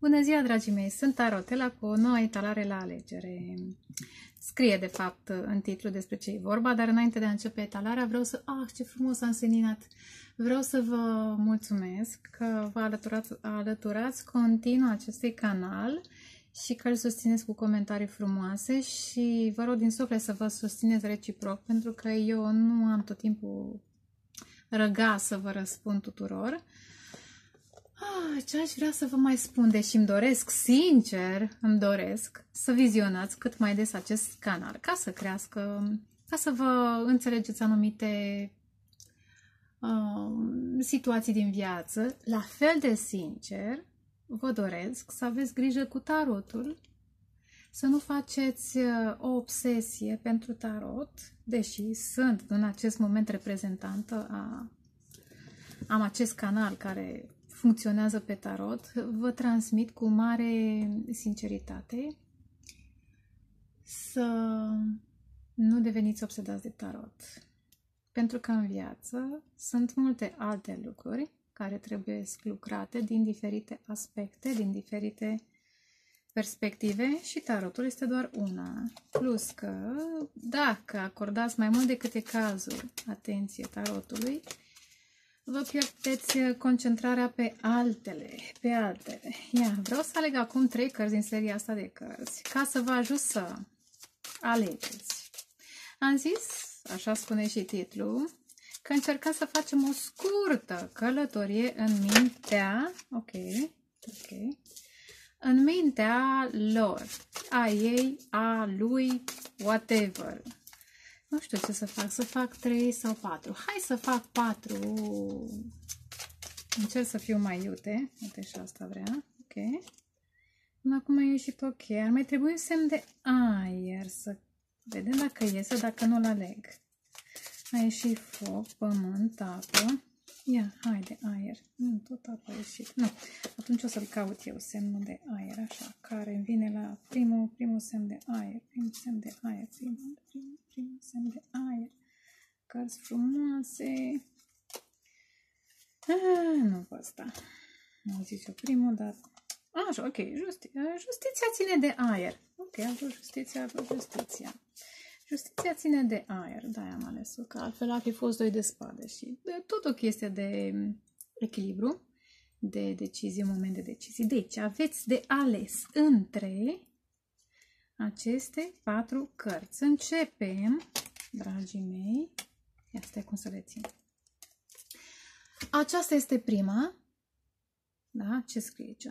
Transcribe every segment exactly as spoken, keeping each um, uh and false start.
Bună ziua, dragii mei! Sunt Tarotela cu o nouă etalare la alegere. Scrie, de fapt, în titlu despre ce e vorba, dar înainte de a începe etalarea, vreau să... Ah, ce frumos am seninat! Vreau să vă mulțumesc că vă alăturați, alăturați continuu acestui canal și că îl susțineți cu comentarii frumoase și vă rog din suflet să vă susțineți reciproc, pentru că eu nu am tot timpul răga să vă răspund tuturor. Ah, ce aș vrea să vă mai spun, deși îmi doresc, sincer, îmi doresc să vizionați cât mai des acest canal, ca să crească, ca să vă înțelegeți anumite uh, situații din viață. La fel de sincer, vă doresc să aveți grijă cu tarotul, să nu faceți o obsesie pentru tarot, deși sunt în acest moment reprezentantă a... am acest canal care... funcționează pe tarot, vă transmit cu mare sinceritate să nu deveniți obsedați de tarot. Pentru că în viață sunt multe alte lucruri care trebuie lucrate din diferite aspecte, din diferite perspective și tarotul este doar una. Plus că dacă acordați mai mult decât e cazul atenție tarotului, vă pierdeți concentrarea pe altele, pe altele. Ia, vreau să aleg acum trei cărți din seria asta de cărți, ca să vă ajut să alegeți. Am zis, așa spune și titlul, că încercăm să facem o scurtă călătorie în mintea, ok, ok, în mintea lor, a ei, a lui, whatever. Nu știu ce să fac, să fac trei sau patru. Hai să fac patru. Încerc să fiu mai iute. Uite și asta vrea. Ok. Până acum a ieșit ok. Ar mai trebui un semn de aer. Să vedem dacă iese, dacă nu-l aleg. A ieșit foc, pământ, apă. Ia, haide, aer. Nu, tot apă a ieșit. Nu. Atunci o să-l caut eu, semnul de aer. Așa, care îmi vine la primul, primul semn de aer. Primul semn de aer. Primul, primul, primul semn de aer. Cărți frumoase. Ah, nu văd asta. N-au zis eu primul, dar... Așa, ok. Justi... Justiția ține de aer. Ok, a vrut Justiția, a vrut Justiția. Justiția ține de aer, da, am ales-o, că altfel ar fi fost doi de spade și de tot o chestie de echilibru, de decizie, moment de decizie. Deci, aveți de ales între aceste patru cărți. Începem, dragii mei, ia stai cum să le țin. Aceasta este prima, da, ce scrie aici?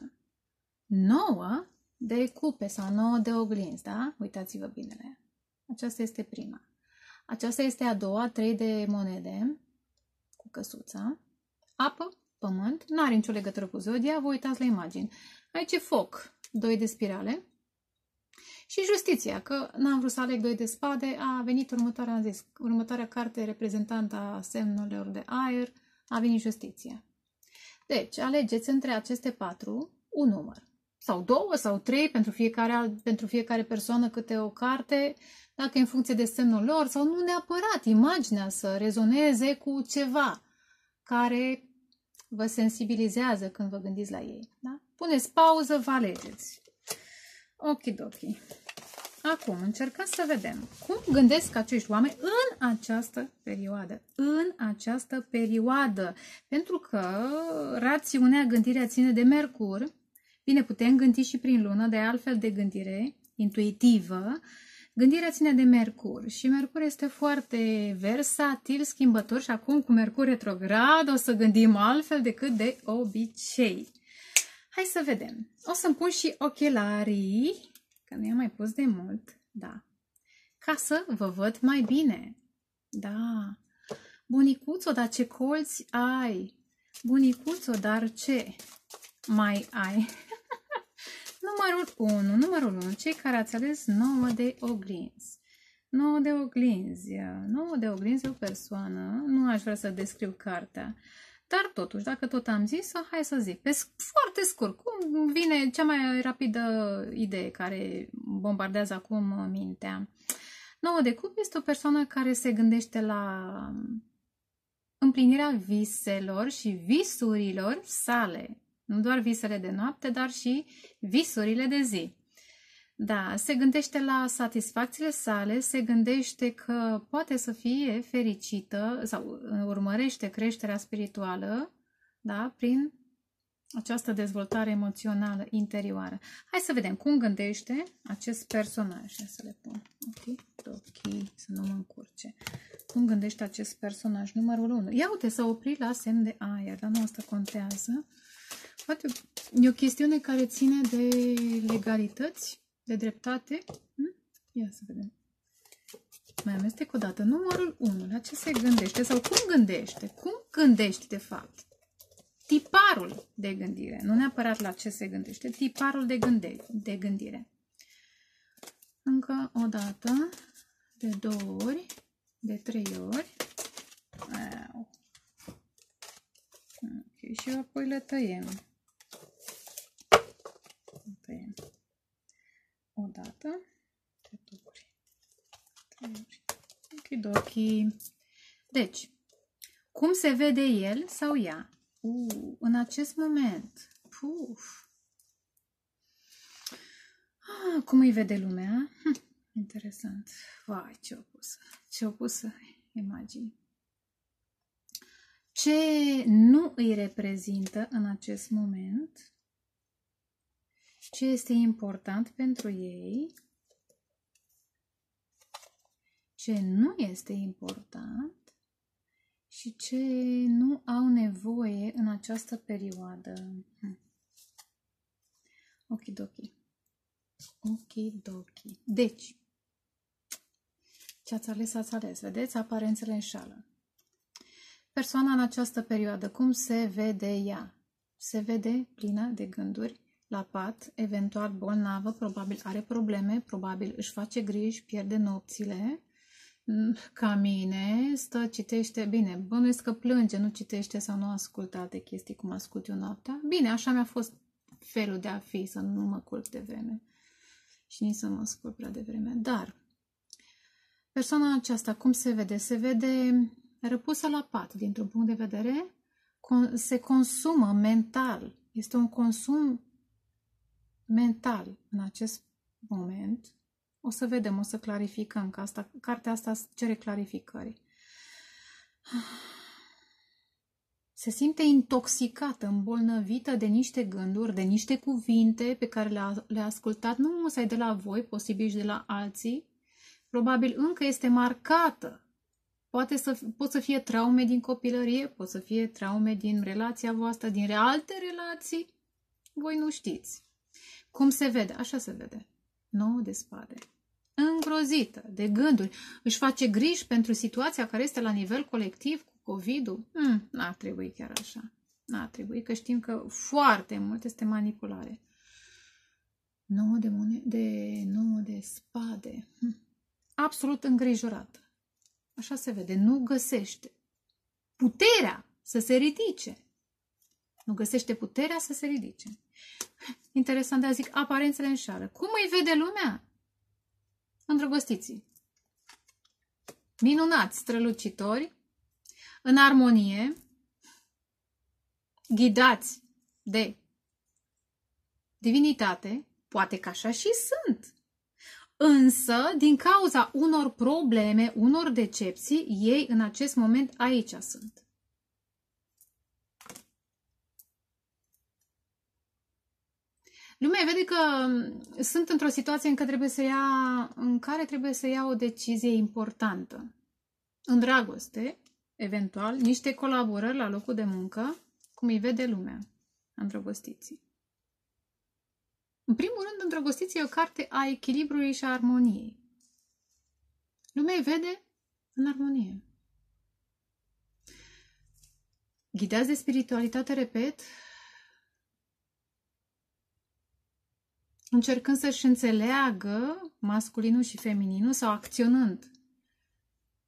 Nouă de cupe sau nouă de oglinzi, da? Uitați-vă bine la ea. Aceasta este prima. Aceasta este a doua, trei de monede cu căsuța. Apă, pământ, n-are nicio legătură cu zodia, vă uitați la imagini. Aici e foc, doi de spirale. Și Justiția, că n-am vrut să aleg doi de spade, a venit următoarea, am zis, următoarea carte reprezentanta semnelor de aer, a venit Justiția. Deci, alegeți între aceste patru un număr. Sau două, sau trei, pentru fiecare, pentru fiecare persoană câte o carte, dacă în funcție de semnul lor, sau nu neapărat imaginea să rezoneze cu ceva care vă sensibilizează când vă gândiți la ei. Da? Puneți pauză, vă alegeți. Okidoki. Acum, încercăm să vedem cum gândesc acești oameni în această perioadă. În această perioadă. Pentru că rațiunea, gândirea ține de Mercur. Bine, putem gândi și prin lună, de altfel de gândire intuitivă. Gândirea ține de Mercur și Mercur este foarte versatil, schimbător și acum cu Mercur retrograd o să gândim altfel decât de obicei. Hai să vedem. O să-mi pun și ochelarii, că nu i-am mai pus de mult, da, ca să vă văd mai bine. Da. Bunicuțo, dar ce colți ai? Bunicuțo, dar ce mai ai? Numărul unu, numărul unu, cei care ați ales nouă de oglinzi. nouă de oglinzi, nouă de oglinzi e o persoană, nu aș vrea să descriu cartea, dar totuși, dacă tot am zis-o, hai să zic, pe foarte scurt, cum vine cea mai rapidă idee care bombardează acum mintea. nouă de cup este o persoană care se gândește la împlinirea viselor și visurilor sale. Nu doar visele de noapte, dar și visurile de zi. Da, se gândește la satisfacțiile sale, se gândește că poate să fie fericită sau urmărește creșterea spirituală, da, prin această dezvoltare emoțională interioară. Hai să vedem cum gândește acest personaj. Hai să le pun. Ok, ok, să nu mă încurce. Cum gândește acest personaj? Numărul unu. Ia uite, s-a oprit la semn de aer, dar nu asta contează. Poate e o chestiune care ține de legalități, de dreptate. Hm? Ia să vedem. Mai amestec o dată. Numărul unu. La ce se gândește? Sau cum gândește? Cum gândești, de fapt? Tiparul de gândire. Nu neapărat la ce se gândește. Tiparul de, gânde de gândire. Încă o dată. De două ori. De trei ori. Au. Okay, și apoi le tăiem. Le tăiem. O dată. De două ori. Trei ori. Okidoki. Deci, cum se vede el sau ea? Uh, în acest moment, puf. Ah, cum îi vede lumea? Hm, interesant. Vai, ce opusă, ce opusă imagini. Ce nu îi reprezintă în acest moment? Ce este important pentru ei? Ce nu este important? Și ce nu au nevoie în această perioadă. Hm. Okidoki. Okidoki. Deci, ce ați ales, ați ales. Vedeți? Aparențele înșală. Persoana în această perioadă, cum se vede ea? Se vede plină de gânduri, la pat, eventual bolnavă, probabil are probleme, probabil își face griji, pierde nopțile. Ca mine, stă, citește, bine, bănuiesc că plânge, nu citește sau nu ascultă alte chestii cum ascult eu noaptea. Bine, așa mi-a fost felul de a fi, să nu mă culc de vreme și nici să mă scol prea de vreme. Dar persoana aceasta, cum se vede? Se vede răpusă la pat, dintr-un punct de vedere, se consumă mental. Este un consum mental în acest moment. O să vedem, o să clarificăm, că asta, cartea asta cere clarificări. Se simte intoxicată, îmbolnăvită de niște gânduri, de niște cuvinte pe care le-a le-a ascultat, nu musai de la voi, posibil și de la alții. Probabil încă este marcată. Poate să, pot să fie traume din copilărie, pot să fie traume din relația voastră, din alte relații. Voi nu știți. Cum se vede? Așa se vede. nouă de spade. Îngrozită de gânduri. Își face griji pentru situația care este la nivel colectiv cu COVID-ul. Hmm, n-ar trebui chiar așa. N-ar trebui, că știm că foarte mult este manipulare. nouă de, de, nouă de spade. Hmm. Absolut îngrijorată. Așa se vede. Nu găsește puterea să se ridice. Nu găsește puterea să se ridice. Interesant, de a zic, aparențele înșală. Cum îi vede lumea? Îndrăgostiții. Minunați, strălucitori, în armonie, ghidați de divinitate, poate că așa și sunt. Însă, din cauza unor probleme, unor decepții, ei în acest moment aici sunt. Lumea vede că sunt într-o situație în care, trebuie să ia, în care trebuie să ia o decizie importantă. În dragoste, eventual, niște colaborări la locul de muncă, cum îi vede lumea, îndrăgostiții. În primul rând, îndrăgostiții e o carte a echilibrului și a armoniei. Lumea vede în armonie. Ghidați de spiritualitate, repet, încercând să-și înțeleagă masculinul și femininul sau acționând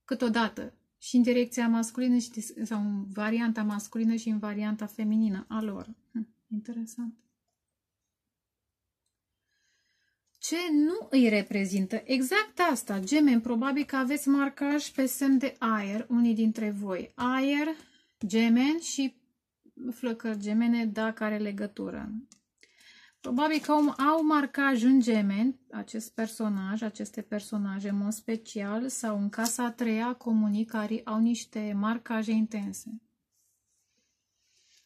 câteodată și în direcția masculină și, sau în varianta masculină și în varianta feminină a lor. Hm, interesant. Ce nu îi reprezintă? Exact asta, gemeni, probabil că aveți marcaj pe semn de aer, unii dintre voi. Aer, gemeni și flăcări gemene, dacă are legătură. Probabil că au marcaj în gemeni acest personaj, aceste personaje în mod special, sau în casa a treia comunicării au niște marcaje intense.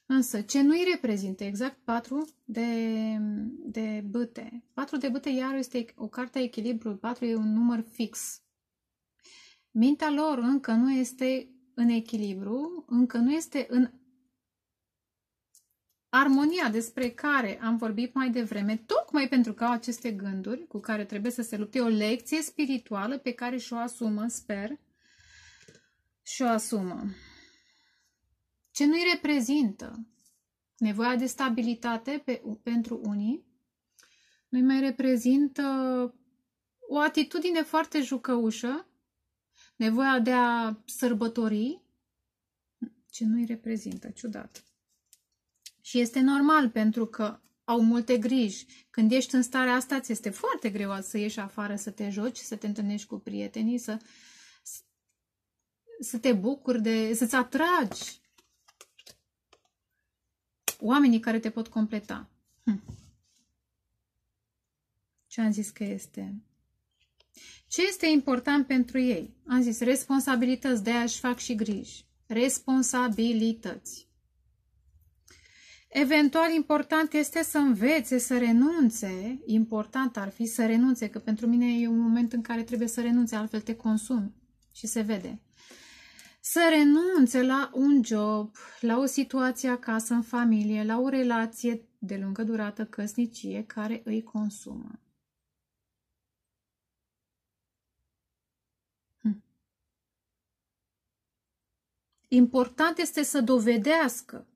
Însă, ce nu îi reprezintă? Exact patru de, de bâte. patru de bâte, iar este o carte a echilibrului. patru e un număr fix. Mintea lor încă nu este în echilibru, încă nu este în armonia despre care am vorbit mai devreme, tocmai pentru că au aceste gânduri cu care trebuie să se lupte, o lecție spirituală pe care și-o asumă, sper, și-o asumă. Ce nu-i reprezintă? Nevoia de stabilitate pe, pentru unii, nu-i mai reprezintă o atitudine foarte jucăușă, nevoia de a sărbători, ce nu-i reprezintă, ciudat. Și este normal, pentru că au multe griji. Când ești în starea asta, ți este foarte greu să ieși afară, să te joci, să te întâlnești cu prietenii, să, să te bucuri, de, să-ți atragi oamenii care te pot completa. Hm. Ce am zis că este? Ce este important pentru ei? Am zis responsabilități, de-aia își fac și griji. Responsabilități. Eventual important este să învețe, să renunțe, important ar fi să renunțe, că pentru mine e un moment în care trebuie să renunțe, altfel te consumi și se vede. Să renunțe la un job, la o situație acasă, în familie, la o relație de lungă durată, căsnicie, care îi consumă. Hm. Important este să dovedească.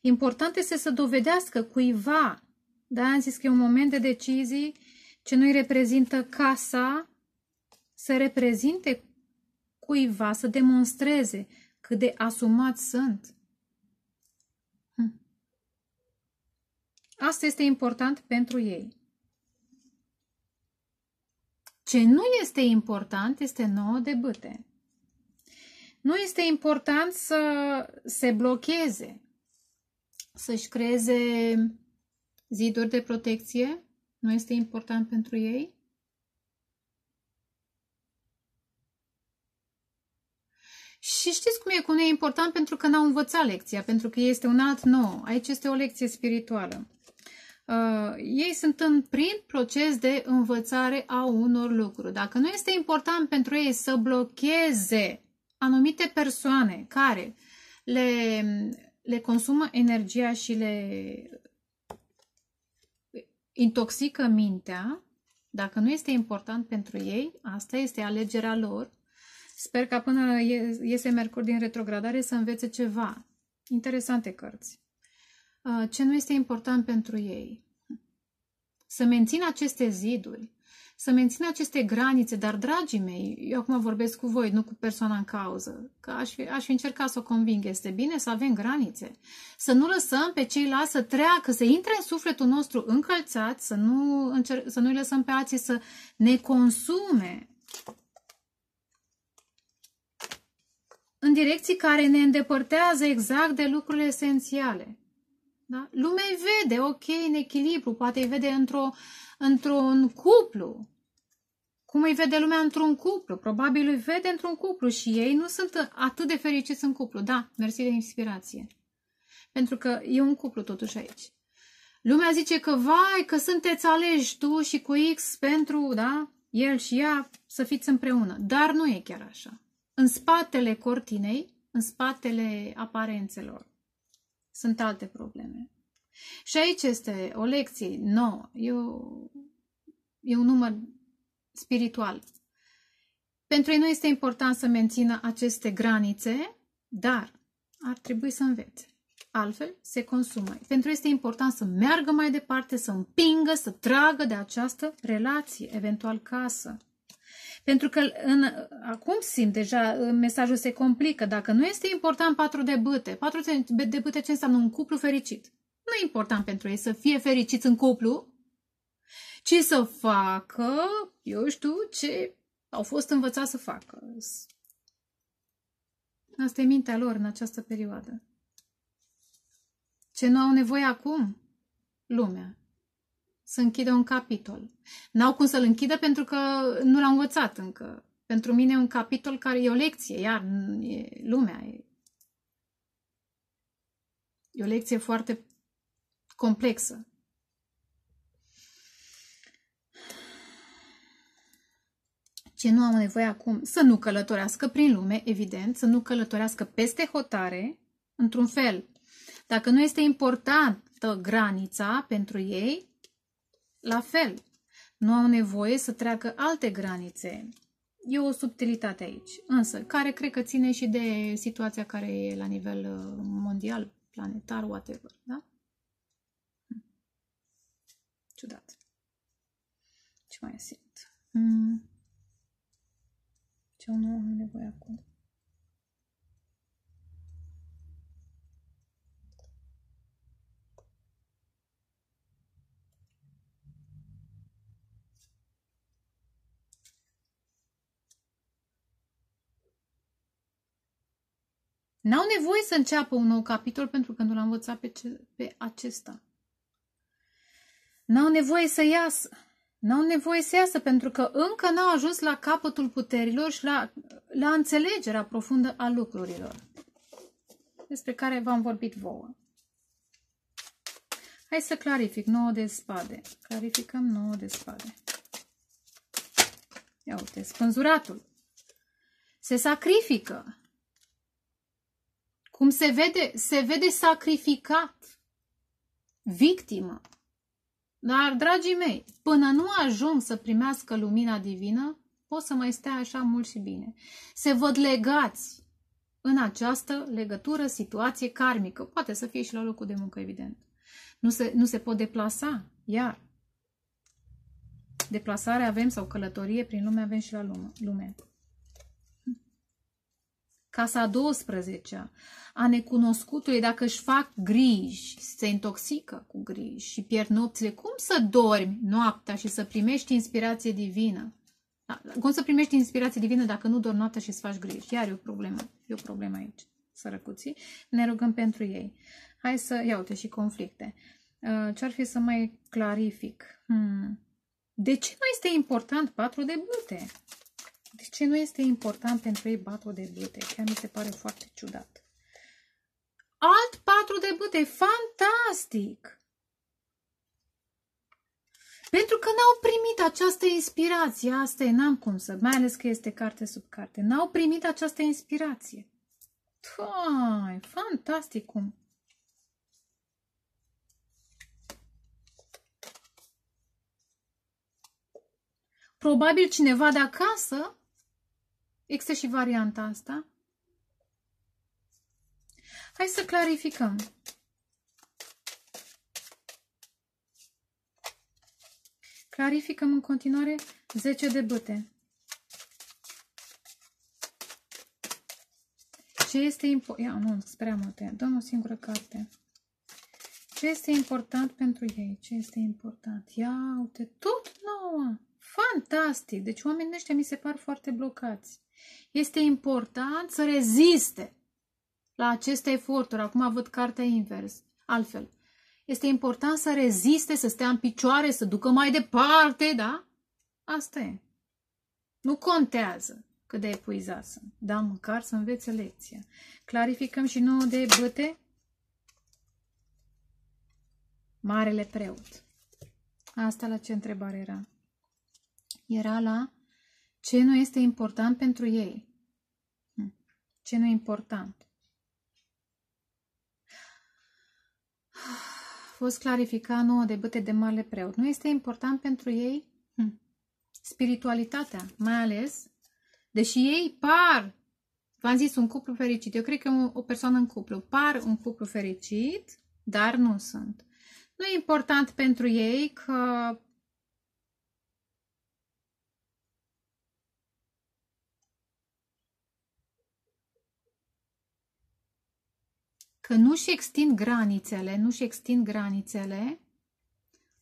Important este să dovedească cuiva. Da, am zis că e un moment de decizii, ce nu-i reprezintă casa, să reprezinte cuiva, să demonstreze cât de asumați sunt. Hm. Asta este important pentru ei. Ce nu este important este nouă de bâte. Nu este important să se blocheze, să-și creeze ziduri de protecție, nu este important pentru ei. Și știți cum e, cum e important, pentru că n-au învățat lecția, pentru că este un alt nou. Aici este o lecție spirituală. Uh, ei sunt în prim proces de învățare a unor lucruri. Dacă nu este important pentru ei să blocheze anumite persoane care le... le consumă energia și le intoxică mintea, dacă nu este important pentru ei, asta este alegerea lor. Sper că până iese Mercur din retrogradare să învețe ceva. Interesante cărți. Ce nu este important pentru ei? Să mențină aceste ziduri, să mențină aceste granițe, dar, dragii mei, eu acum vorbesc cu voi, nu cu persoana în cauză, că aș fi, aș fi încercat să o conving, este bine să avem granițe, să nu lăsăm pe ceilalți să treacă, să intre în sufletul nostru încălțat, să nu încer- să nu-i lăsăm pe alții să ne consume în direcții care ne îndepărtează exact de lucrurile esențiale. Da? Lumea îi vede, ok, în echilibru, poate îi vede într-o, într-un cuplu. Cum îi vede lumea într-un cuplu? Probabil îi vede într-un cuplu și ei nu sunt atât de fericiți în cuplu. Da, mersi de inspirație. Pentru că e un cuplu totuși aici. Lumea zice că, vai, că sunteți aleși tu și cu X pentru, da, el și ea să fiți împreună. Dar nu e chiar așa. În spatele cortinei, în spatele aparențelor, sunt alte probleme. Și aici este o lecție nouă. E, o, e un număr spiritual. Pentru ei nu este important să mențină aceste granițe, dar ar trebui să învețe. Altfel se consumă. Pentru ei este important să meargă mai departe, să împingă, să tragă de această relație, eventual casă. Pentru că în, acum simt deja, mesajul se complică. Dacă nu este important patru de bâte, patru de bâte ce înseamnă un cuplu fericit? Nu e important pentru ei să fie fericiți în cuplu, ci să facă, eu știu, ce au fost învățați să facă. Asta e mintea lor în această perioadă. Ce nu au nevoie acum? Lumea. Să închidă un capitol. N-au cum să-l închidă pentru că nu l-au învățat încă. Pentru mine e un capitol care e o lecție, iar e lumea. E, e o lecție foarte complexă. Ce nu au nevoie acum? Să nu călătorească prin lume, evident, să nu călătorească peste hotare, într-un fel. Dacă nu este importantă granița pentru ei, la fel. Nu au nevoie să treacă alte granițe. E o subtilitate aici, însă, care cred că ține și de situația care e la nivel mondial, planetar, whatever, da? Ciudat. Ce mai simt? Mm. Ce nu am nevoie acum? N-au nevoie să înceapă un nou capitol pentru că nu l-am învățat pe, ce, pe acesta. N-au nevoie să iasă. N-au nevoie să iasă pentru că încă n-au ajuns la capătul puterilor și la, la înțelegerea profundă a lucrurilor. Despre care v-am vorbit vouă. Hai să clarific. nouă de spade. Clarificăm nouă de spade. Ia uite, spânzuratul. Se sacrifică. Cum se vede, se vede sacrificat, victimă. Dar, dragii mei, până nu ajung să primească lumina divină, pot să mai stea așa mult și bine. Se văd legați în această legătură, situație karmică. Poate să fie și la locul de muncă, evident. Nu se, nu se pot deplasa, iar deplasare avem sau călătorie prin lume avem și la lume. Casa a douăsprezecea, a necunoscutului, dacă își fac griji, se intoxică cu griji și pierd nopțile, cum să dormi noaptea și să primești inspirație divină? Da, cum să primești inspirație divină dacă nu dormi noaptea și îți faci griji? Iar e o problemă, e o problemă aici, sărăcuții. Ne rugăm pentru ei. Hai să, ia uite, și conflicte. Ce-ar fi să mai clarific? Hmm. De ce nu este important patru de bâte? De ce nu este important pentru ei patru de bâte? Chiar mi se pare foarte ciudat. Alt patru de bâte. Fantastic! Pentru că n-au primit această inspirație. Asta e, n-am cum să... Mai ales că este carte sub carte. N-au primit această inspirație. Tăi, fantastic cum... Probabil cineva de acasă... Există și varianta asta. Hai să clarificăm. Clarificăm în continuare zece de bâte. Ce este important... Ia, nu, sunt prea multe. Dăm o singură carte. Ce este important pentru ei? Ce este important? Ia, uite, tot nouă! Fantastic! Deci oamenii ăștia mi se par foarte blocați. Este important să reziste la aceste eforturi. Acum văd cartea invers. Altfel, este important să reziste, să stea în picioare, să ducă mai departe, da? Asta e. Nu contează cât de epuizați sunt, dar măcar să învețe lecția. Clarificăm și nouă de bâte. Marele preot. Asta la ce întrebare era? Era la ce nu este important pentru ei. Ce nu e important. A fost clarificat nouă de bâte de marele preot. Nu este important pentru ei spiritualitatea, mai ales, deși ei par, v-am zis, un cuplu fericit. Eu cred că o persoană în cuplu par un cuplu fericit, dar nu sunt. Nu e important pentru ei că că nu-și extind granițele, nu-și extind granițele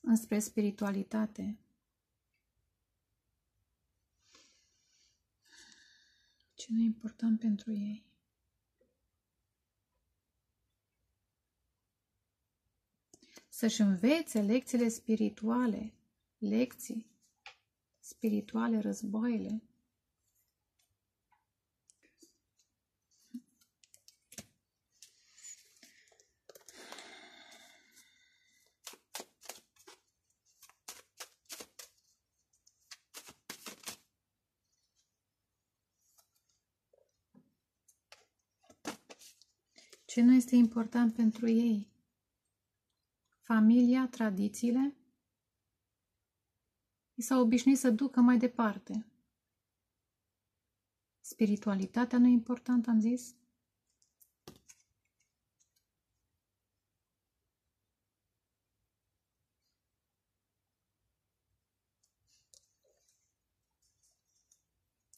înspre spiritualitate. Ce nu e important pentru ei? să-și învețe lecțiile spirituale, lecții spirituale, războaiele. Ce nu este important pentru ei? Familia, tradițiile? I s-au obișnuit să ducă mai departe. Spiritualitatea nu e importantă, am zis?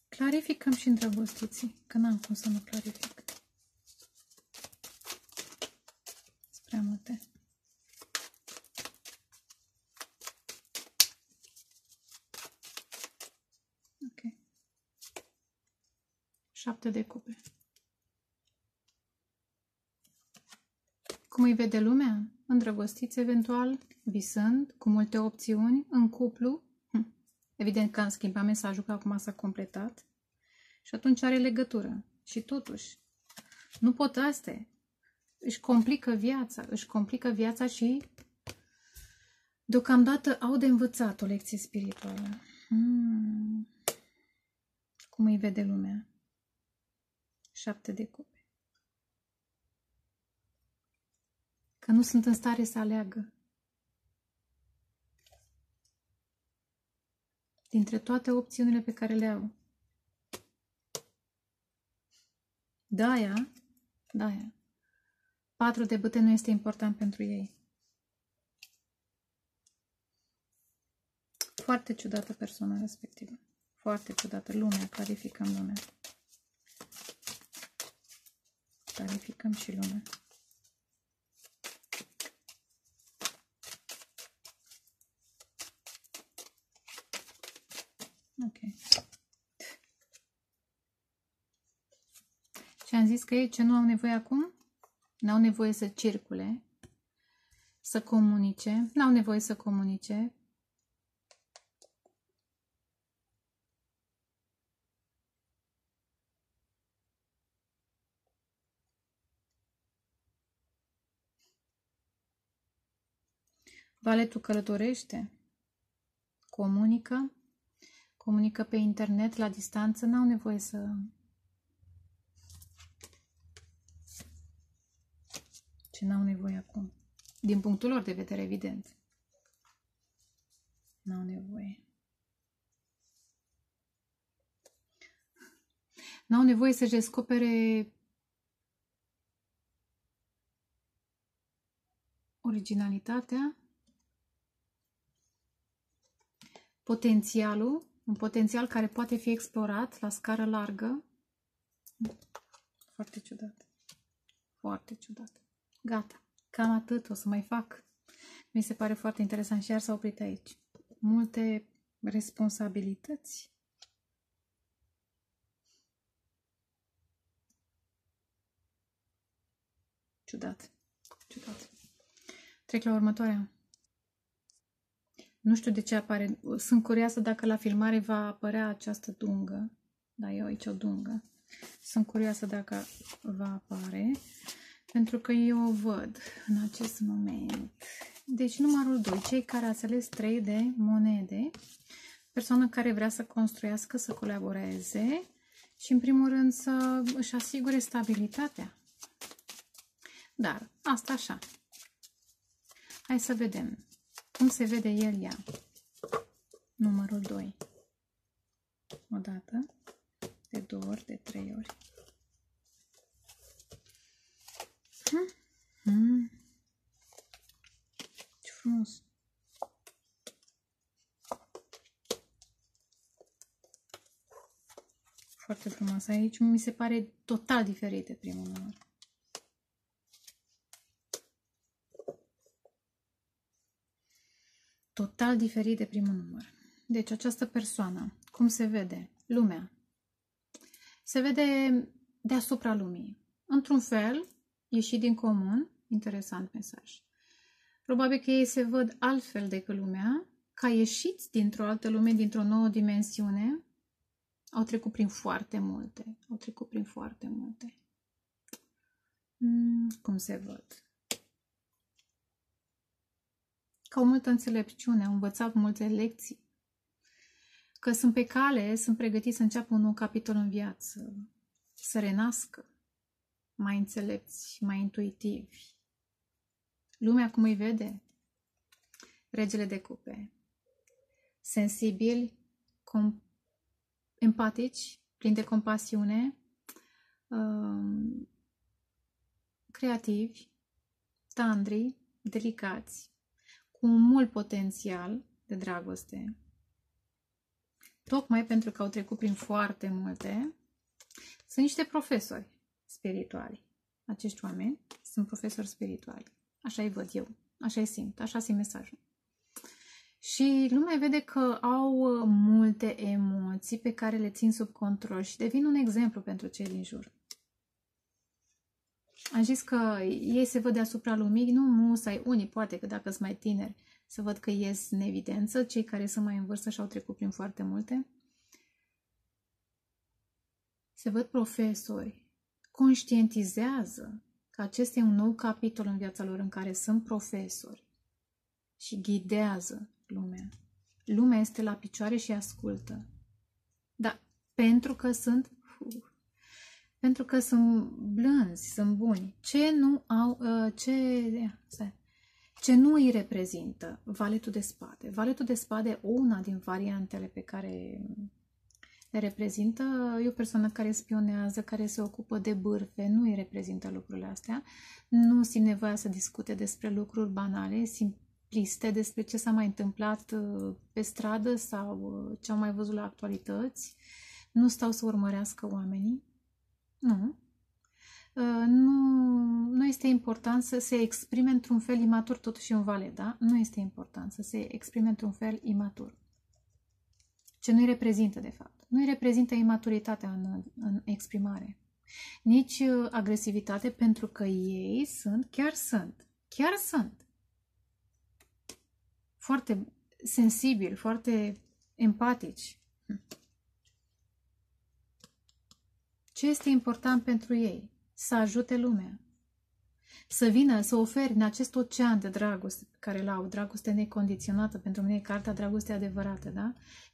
Clarificăm și îndrăgostiții, că n-am cum să nu clarific. Șapte de cupe. Cum îi vede lumea? Îndrăgostiți eventual, visând, cu multe opțiuni, în cuplu. Hm. Evident că am schimbat mesajul, că acum s-a completat. Și atunci are legătură. Și totuși, nu pot astea. Își complică viața. Își complică viața și deocamdată au de învățat o lecție spirituală. Hmm. Cum îi vede lumea? Șapte de cupe. Că nu sunt în stare să aleagă. Dintre toate opțiunile pe care le au. De-aia, de-aia, patru de bâte nu este important pentru ei. Foarte ciudată persoana respectivă. Foarte ciudată lumea, clarificăm lumea. Clarificăm și lumea. Ok. Și am zis că ei ce nu au nevoie acum? N-au nevoie să circule, să comunice, n-au nevoie să comunice. Valetul călătorește, comunică, comunică pe internet, la distanță, n-au nevoie să... Ce n-au nevoie acum? Din punctul lor de vedere, evident. N-au nevoie. N-au nevoie să-și descopere originalitatea. Potențialul, un potențial care poate fi explorat la scară largă. Foarte ciudat. Foarte ciudat. Gata. Cam atât o să mai fac. Mi se pare foarte interesant și iar s-a oprit aici. Multe responsabilități. Ciudat. Ciudat. Trec la următoarea. Nu știu de ce apare. Sunt curioasă dacă la filmare va apărea această dungă. Da, eu aici o dungă. Sunt curioasă dacă va apare. Pentru că eu o văd în acest moment. Deci numărul doi. Cei care ați ales trei de monede. Persoană care vrea să construiască, să colaboreze. Și în primul rând să își asigure stabilitatea. Dar asta așa. Hai să vedem. Cum se vede el, ea? Numărul doi. O dată, de două ori, de trei ori. Hmm? Hmm. Ce frumos! Foarte frumos. Aici mi se pare total diferit de primul număr. Total diferit de primul număr. Deci această persoană, cum se vede? Lumea. Se vede deasupra lumii. Într-un fel, ieșit din comun, interesant mesaj. Probabil că ei se văd altfel decât lumea, ca ieșiți dintr-o altă lume, dintr-o nouă dimensiune. Au trecut prin foarte multe. Au trecut prin foarte multe. Mm, cum se văd? Că au multă înțelepciune, au învățat multe lecții. Că sunt pe cale, sunt pregătiți să înceapă un nou capitol în viață. Să renască. Mai înțelepți, mai intuitivi. Lumea cum îi vede? Regele de cupe. Sensibili, empatici, plini de compasiune, um, creativi, tandri, delicați, cu mult potențial de dragoste. Tocmai pentru că au trecut prin foarte multe, sunt niște profesori spirituali. Acești oameni sunt profesori spirituali. Așa-i văd eu, așa-i simt, așa simt mesajul. Și lumea vede că au multe emoții pe care le țin sub control și devin un exemplu pentru cei din jur. Am zis că ei se văd deasupra lumii, nu musai, unii poate că dacă sunt mai tineri să văd că ies în evidență, cei care sunt mai în vârstă și au trecut prin foarte multe. Se văd profesori, conștientizează că acesta e un nou capitol în viața lor în care sunt profesori și ghidează lumea. Lumea este la picioare și ascultă. Dar pentru că sunt uh, pentru că sunt blânzi, sunt buni, ce nu au uh, ce, ce nu îi reprezintă valetul de spade. Valetul de spade e una din variantele pe care reprezintă, e o persoană care spionează, care se ocupă de bârfe, nu îi reprezintă lucrurile astea, nu simt nevoia să discute despre lucruri banale, simpliste, despre ce s-a mai întâmplat pe stradă sau ce au mai văzut la actualități, nu stau să urmărească oamenii, nu. Nu, nu este important să se exprime într-un fel imatur, totuși un valet, da? Nu este important să se exprime într-un fel imatur. Ce nu-i reprezintă, de fapt. Nu-i reprezintă imaturitatea în, în exprimare, nici agresivitate, pentru că ei sunt, chiar sunt, chiar sunt foarte sensibili, foarte empatici. Ce este important pentru ei? Să ajute lumea, să vină, să oferi în acest ocean de dragoste pe care l-au, dragoste necondiționată, pentru mine e cartea dragostei adevărată, da?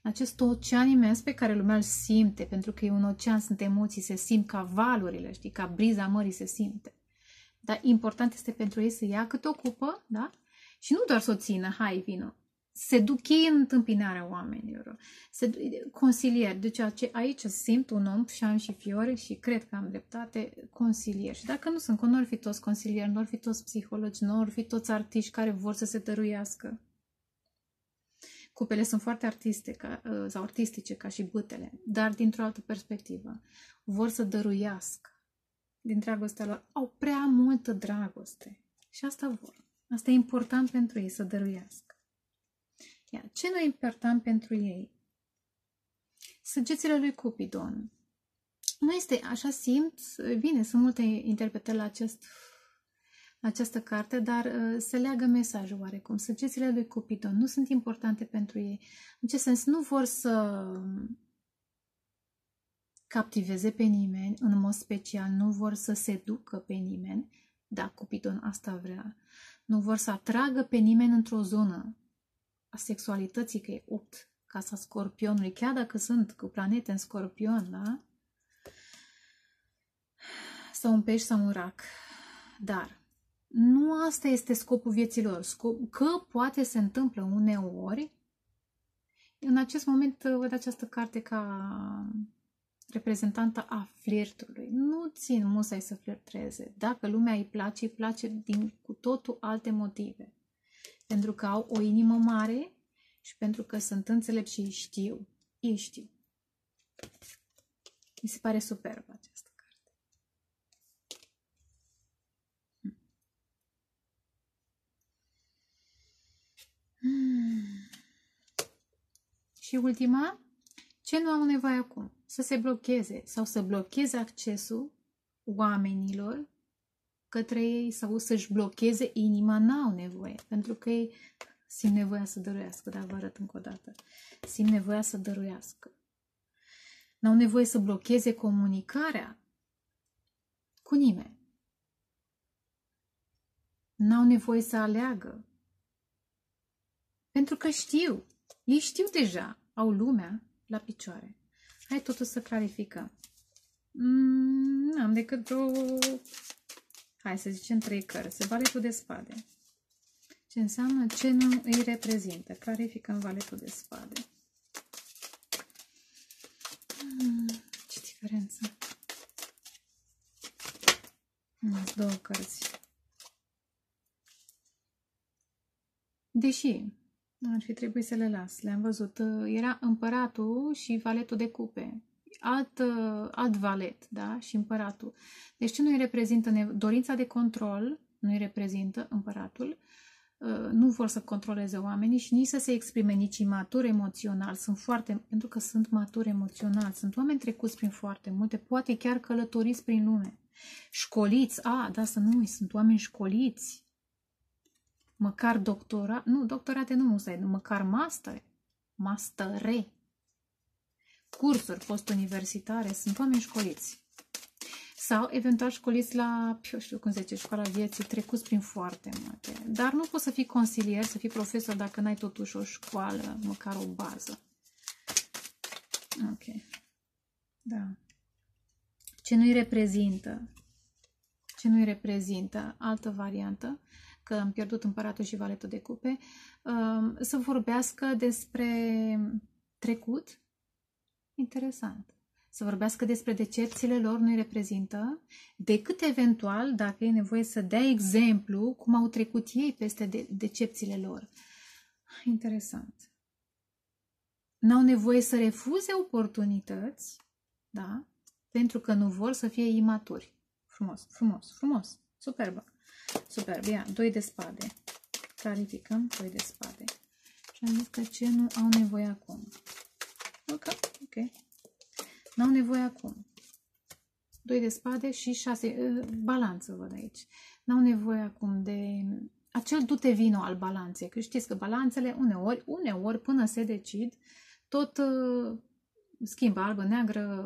În acest ocean imens pe care lumea îl simte, pentru că e un ocean, sunt emoții, se simt ca valurile, știi, ca briza mării se simte. Dar important este pentru ei să ia cât o cupă, da? Și nu doar să o țină, hai, vină. Se duc ei în întâmpinarea oamenilor. Se, consilier, deci aici simt un om și am și fiore și cred că am dreptate, consilier. Și dacă nu sunt, că nu ar fi toți consilieri, nu ar fi toți psihologi, nu ar fi toți artiști care vor să se dăruiască. Cupele sunt foarte artiste ca, sau artistice ca și bâtele, dar dintr-o altă perspectivă. Vor să dăruiască din dragostea lor. Au prea multă dragoste și asta vor. Asta e important pentru ei, să dăruiască. Ia, ce nu e important pentru ei? Săgețile lui Cupidon. Nu este, așa simt, bine, sunt multe interpretări la, acest, la această carte, dar uh, se leagă mesajul oarecum. Săgețile lui Cupidon nu sunt importante pentru ei. În ce sens? Nu vor să captiveze pe nimeni, în mod special, nu vor să seducă pe nimeni. Da, Cupidon asta vrea. Nu vor să atragă pe nimeni într-o zonă a sexualității, că e opt, casa scorpionului, chiar dacă sunt cu planete în scorpion, da? Sau un pești sau un rac. Dar nu asta este scopul vieții lor. Scop, că poate se întâmplă uneori. În acest moment văd această carte ca reprezentanta a flirtului. Nu țin musai să flirteze. Dacă lumea îi place, îi place din cu totul alte motive. Pentru că au o inimă mare și pentru că sunt înțelepți și ei știu. Ei știu. Mi se pare superbă această carte. Hmm. Și ultima, ce nu au nevoie acum? Să se blocheze sau să blocheze accesul oamenilor către ei sau să-și blocheze inima, n-au nevoie, pentru că ei simt nevoia să dăruiască, dar vă arăt încă o dată, simt nevoia să dăruiască. N-au nevoie să blocheze comunicarea cu nimeni. N-au nevoie să aleagă. Pentru că știu, ei știu deja, au lumea la picioare. Hai totuși să clarificăm. Mm, n-am decât două, hai să zicem trei cărți, valetul de spade. Ce înseamnă, ce nu îi reprezintă. Clarificăm valetul de spade. Mm, ce diferență. Mm, două cărți. Deși ar fi trebuit să le las, le-am văzut. Era împăratul și valetul de cupe. Alt, alt valet, da? Și împăratul. Deci ce nu îi reprezintă? Dorința de control nu îi reprezintă împăratul. Nu vor să controleze oamenii și nici să se exprime, nici imaturi emoțional. Sunt foarte, pentru că sunt maturi emoțional. Sunt oameni trecuți prin foarte multe, poate chiar călătoriți prin lume. Școliți, a, da, să nu, sunt oameni școliți. Măcar doctora, nu, doctorate nu musai, măcar mastere, mastere. Cursuri postuniversitare, sunt oameni școliți. Sau eventual școliți la, eu știu cum se zice, școala vieții, trecuți prin foarte multe. Dar nu poți să fii consilier, să fii profesor dacă n-ai totuși o școală, măcar o bază. Ok. Da. Ce nu-i reprezintă? Ce nu-i reprezintă? Altă variantă. Că am pierdut împăratul și valetul de cupe, să vorbească despre trecut, interesant, să vorbească despre decepțiile lor, nu-i reprezintă, decât eventual, dacă e nevoie, să dea exemplu cum au trecut ei peste de decepțiile lor. Interesant. N-au nevoie să refuze oportunități, da? Pentru că nu vor să fie imaturi. Frumos, frumos, frumos, superbă. Superb, ia, doi de spade. Clarificăm, doi de spade. Și am zis că ce nu au nevoie acum. Ok, ok. Nu au nevoie acum. Doi de spade și șase. Balanță văd aici. Nu au nevoie acum de acel du-te vino al balanței. Că știți că balanțele uneori, uneori până se decid, tot uh, schimbă albă, neagră,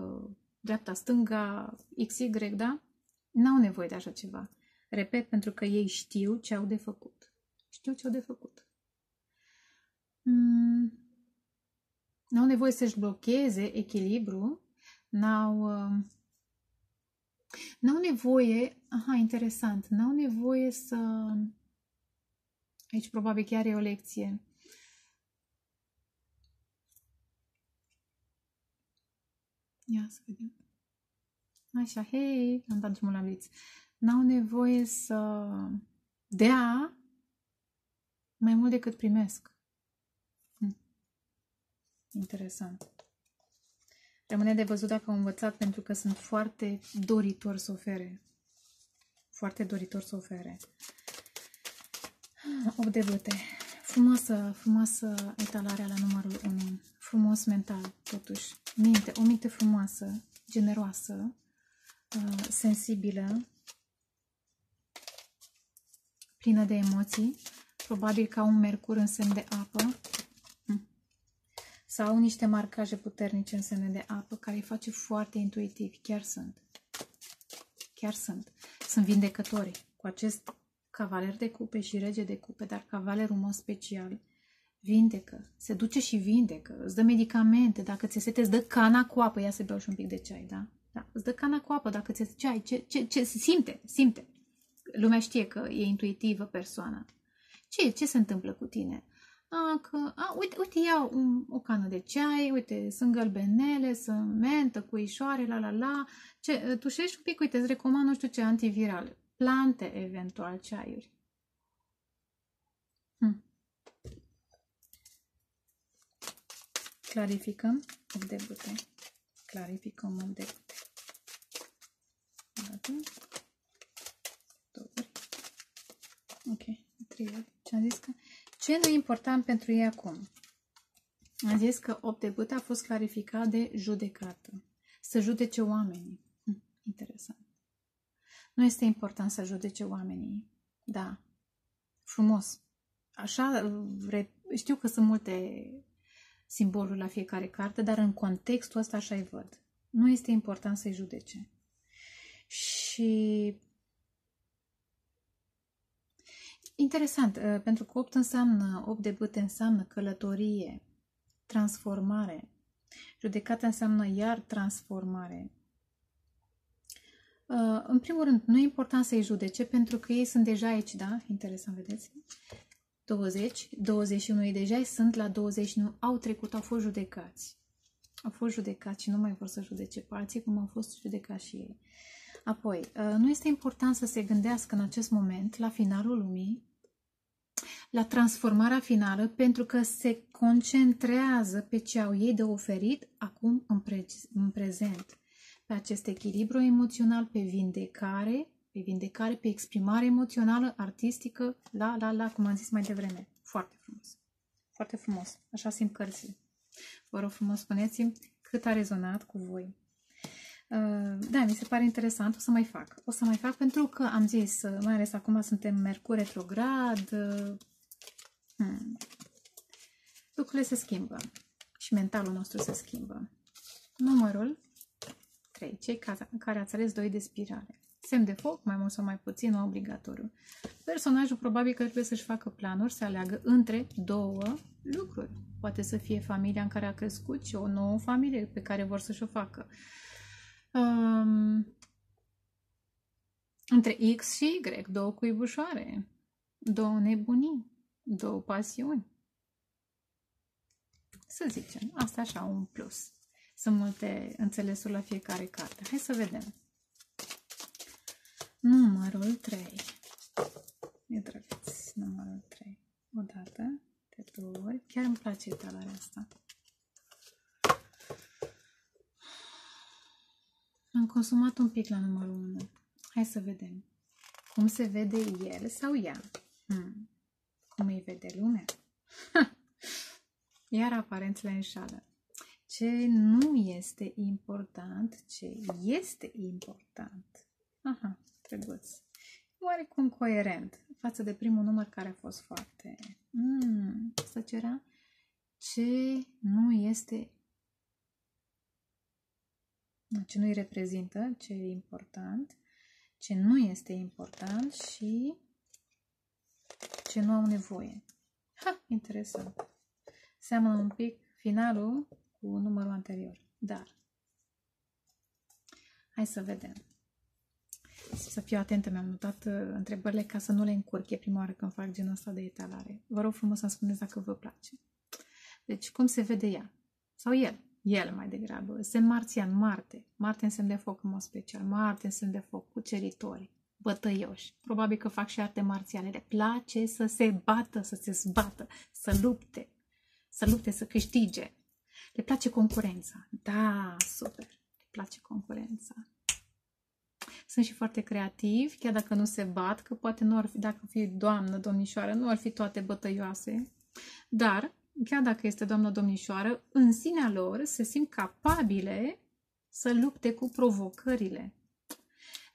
dreapta, stânga, X Y, da? N-au nevoie de așa ceva. Repet, pentru că ei știu ce au de făcut. Știu ce au de făcut. Mm. N-au nevoie să-și blocheze echilibru. N-au uh, n-au nevoie... Aha, interesant. N-au nevoie să... Aici probabil chiar e o lecție. Ia să vedem. Așa, hei! Am dat drumul la bliț. N-au nevoie să dea mai mult decât primesc. Hm. Interesant. Rămâne de văzut dacă au învățat, pentru că sunt foarte doritori să ofere. Foarte doritori să ofere. opt de băte. Frumoasă, frumoasă etalarea la numărul unu. Frumos mental, totuși. Minte, o minte frumoasă, generoasă, sensibilă, plină de emoții, probabil ca un mercur în semn de apă sau niște marcaje puternice în semne de apă care îi face foarte intuitivi. Chiar sunt. Chiar sunt. Sunt vindecători cu acest cavaler de cupe și rege de cupe, dar cavalerul mod special vindecă. Se duce și vindecă. Îți dă medicamente. Dacă ți-e sete, îți dă cana cu apă. Ia să beau și un pic de ceai, da? Da. Îți dă cana cu apă. Dacă ți-e ceai, ce, ce, ce simte? Simte. Lumea știe că e intuitivă persoana. Ce, ce se întâmplă cu tine? A, că, a, uite, uite, iau un, o cană de ceai, uite, sunt gălbenele, sunt mentă, cuișoare, la la la. Ce, tușești un pic, uite, îți recomand nu știu ce antiviral. Plante, eventual, ceaiuri. Hm. Clarificăm opt de bute. Clarificăm opt de bute. Gata. Ok, trei. Ce am zis că ce nu e important pentru ei acum? Am zis că opt de bâte a fost clarificat de judecată. Să judece oamenii. Interesant. Nu este important să judece oamenii. Da, frumos. Așa, știu că sunt multe simboluri la fiecare carte, dar în contextul ăsta așa-i văd. Nu este important să-i judece. Și... interesant, pentru că opt înseamnă, opt de bâte înseamnă călătorie, transformare. Judecata înseamnă iar transformare. În primul rând, nu e important să-i judece, pentru că ei sunt deja aici, da? Interesant, vedeți? douăzeci, douăzeci și unu, ei deja sunt la douăzeci și unu, au trecut, au fost judecați. Au fost judecați și nu mai vor să judece pe alții, cum au fost judecați și ei. Apoi, nu este important să se gândească în acest moment, la finalul lumii, la transformarea finală, pentru că se concentrează pe ce au ei de oferit acum în, pre în prezent. Pe acest echilibru emoțional, pe vindecare, pe vindecare, pe exprimare emoțională, artistică, la, la, la, cum am zis mai devreme. Foarte frumos. Foarte frumos. Așa simt cărțile. Vă rog frumos, spuneți-mi cât a rezonat cu voi. Da, mi se pare interesant, o să mai fac. O să mai fac pentru că am zis, mai ales acum suntem Mercur retrograd, hmm. lucrurile se schimbă și mentalul nostru se schimbă. Numărul trei, cei care ați ales doi de spirale. Semn de foc, mai mult sau mai puțin, nu obligatoriu. Personajul probabil că trebuie să-și facă planuri, să aleagă între două lucruri. Poate să fie familia în care a crescut și o nouă familie pe care vor să-și o facă. Um, între X și Y, două cuibușoare, două nebunii, două pasiuni. Să zicem, asta așa, un plus. Sunt multe înțelesuri la fiecare carte. Hai să vedem. Numărul trei. E drăguț, numărul trei. O dată, de două ori. Chiar îmi place etalarea asta. Am consumat un pic la numărul unu. Hai să vedem. Cum se vede el sau ea? Hmm. Cum îi vede lumea? Ha! Iar aparențele înșală. Ce nu este important, ce este important. Aha, trebuți. Oarecum coerent față de primul număr care a fost foarte... Hmm, să cerea? Ce nu este... ce nu îi reprezintă, ce e important, ce nu este important și ce nu au nevoie. Ha, interesant. Seamănă un pic finalul cu numărul anterior. Dar, hai să vedem. Să fiu atentă, mi-am notat întrebările ca să nu le încurc. E prima oară când fac genul ăsta de etalare. Vă rog frumos să-mi spuneți dacă vă place. Deci, cum se vede ea? Sau el? El mai degrabă. Semn marțian, Marte. Marte în semn de foc în mod special. Marte în semn de foc, cuceritori, bătăioși. Probabil că fac și arte marțiale. Le place să se bată, să se zbată, să lupte. Să lupte, să câștige. Le place concurența. Da, super. Le place concurența. Sunt și foarte creativi, chiar dacă nu se bat, că poate nu ar fi, dacă fi doamnă, domnișoară, nu ar fi toate bătăioase. Dar... chiar dacă este doamnă domnișoară, în sinea lor se simt capabile să lupte cu provocările.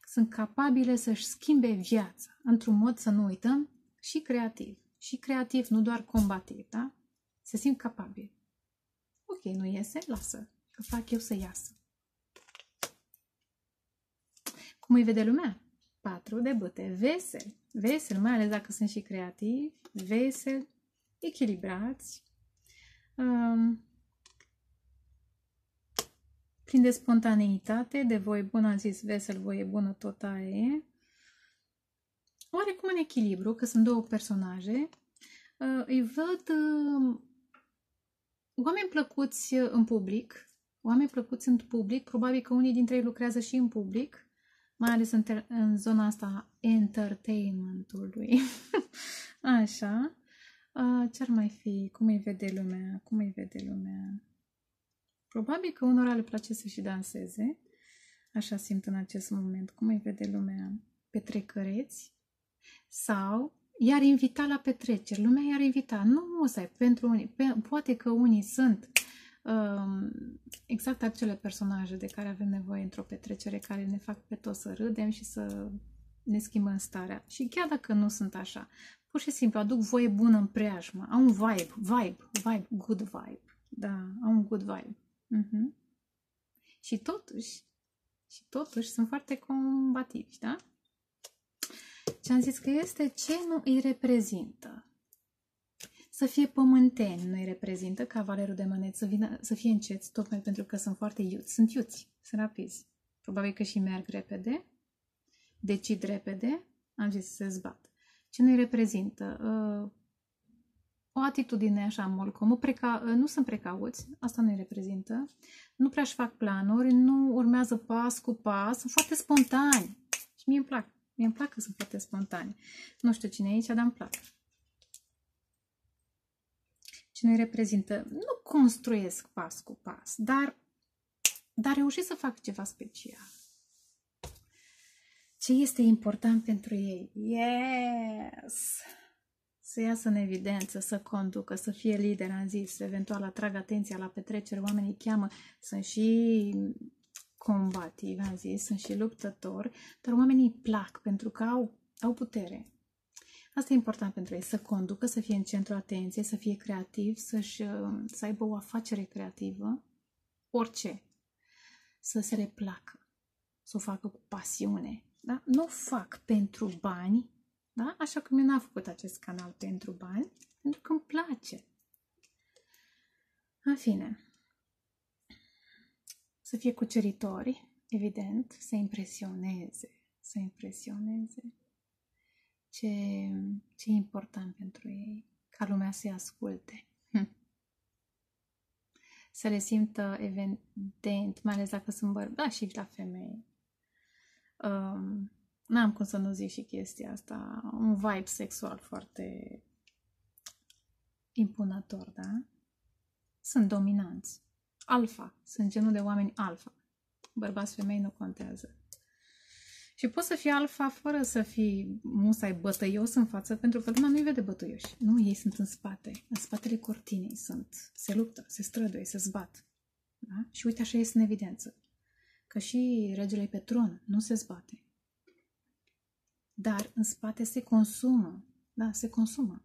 Sunt capabile să-și schimbe viața, într-un mod, să nu uităm, și creativ. Și creativ, nu doar combativ, da? Se simt capabili. Ok, nu iese? Lasă, că fac eu să iasă. Cum îi vede lumea? Patru de bâte. Vesel. Vesel, mai ales dacă sunt și creativi. Vesel, echilibrați. Plin de spontaneitate, de voie bună, am zis vesel, voie bună, tot aia e. Oarecum în echilibru, că sunt două personaje. Îi văd oameni plăcuți în public, oameni plăcuți în public, probabil că unii dintre ei lucrează și în public, mai ales în, în zona asta entertainment-ului. Așa. Ce-ar mai fi? Cum îi vede lumea? Cum îi vede lumea? Probabil că unora le place să și danseze. Așa simt în acest moment. Cum îi vede lumea? Petrecăreți? Sau i-ar invita la petreceri. Lumea i-ar invita. Nu o să ai. Pentru unii. Poate că unii sunt exact acele personaje de care avem nevoie într-o petrecere, care ne fac pe toți să râdem și să ne schimbăm starea. Și chiar dacă nu sunt așa, pur și simplu aduc voie bună în preajmă. Au un vibe, vibe, vibe, good vibe. Da, au un good vibe. Uh-huh. Și totuși, și totuși sunt foarte combativi, da? Ce-am zis că este ce nu îi reprezintă. Să fie pământeni nu îi reprezintă, cavalerul de mâneți, să, vină, să fie înceți, tocmai pentru că sunt foarte iuți. Sunt iuți, sunt rapizi. Probabil că și merg repede, decid repede, am zis să se zbat. Ce nu îi reprezintă? O atitudine așa molcomă, preca, nu sunt precauți, asta nu îi reprezintă. Nu prea-și fac planuri, nu urmează pas cu pas, sunt foarte spontani. Și mie îmi plac, mie îmi plac că sunt foarte spontani. Nu știu cine e aici, dar îmi plac. Ce ne reprezintă? Nu construiesc pas cu pas, dar, dar reușesc să fac ceva special. Ce este important pentru ei? Yes! Să iasă în evidență, să conducă, să fie lider, am zis, eventual atrag atenția la petreceri, oamenii cheamă, sunt și combativi, am zis, sunt și luptători, dar oamenii îi plac pentru că au, au putere. Asta e important pentru ei, să conducă, să fie în centrul atenției, să fie creativ, să-și, să aibă o afacere creativă, orice, să se le placă, să o facă cu pasiune. Da? Nu o fac pentru bani, da? Așa cum eu n-am făcut acest canal pentru bani, pentru că îmi place. În fine, să fie cuceritori, evident, să impresioneze, să impresioneze. Ce, ce e important pentru ei, ca lumea să-i asculte. Hm. Să le simtă evident, mai ales dacă sunt bărbați, da, și la femei. Um, N-am cum să nu zic și chestia asta. Un vibe sexual foarte impunător, da? Sunt dominanți. Alfa. Sunt genul de oameni alfa. Bărbați, femei nu contează. Și poți să fii alfa fără să fii musai bătăios în față, pentru că lumea nu-i vede bătăioși. Nu, ei sunt în spate. În spatele cortinei sunt. Se luptă, se străduie, se zbat. Da? Și uite, așa este în evidență. Că și regele pe tron nu se zbate. Dar în spate se consumă. Da, se consumă.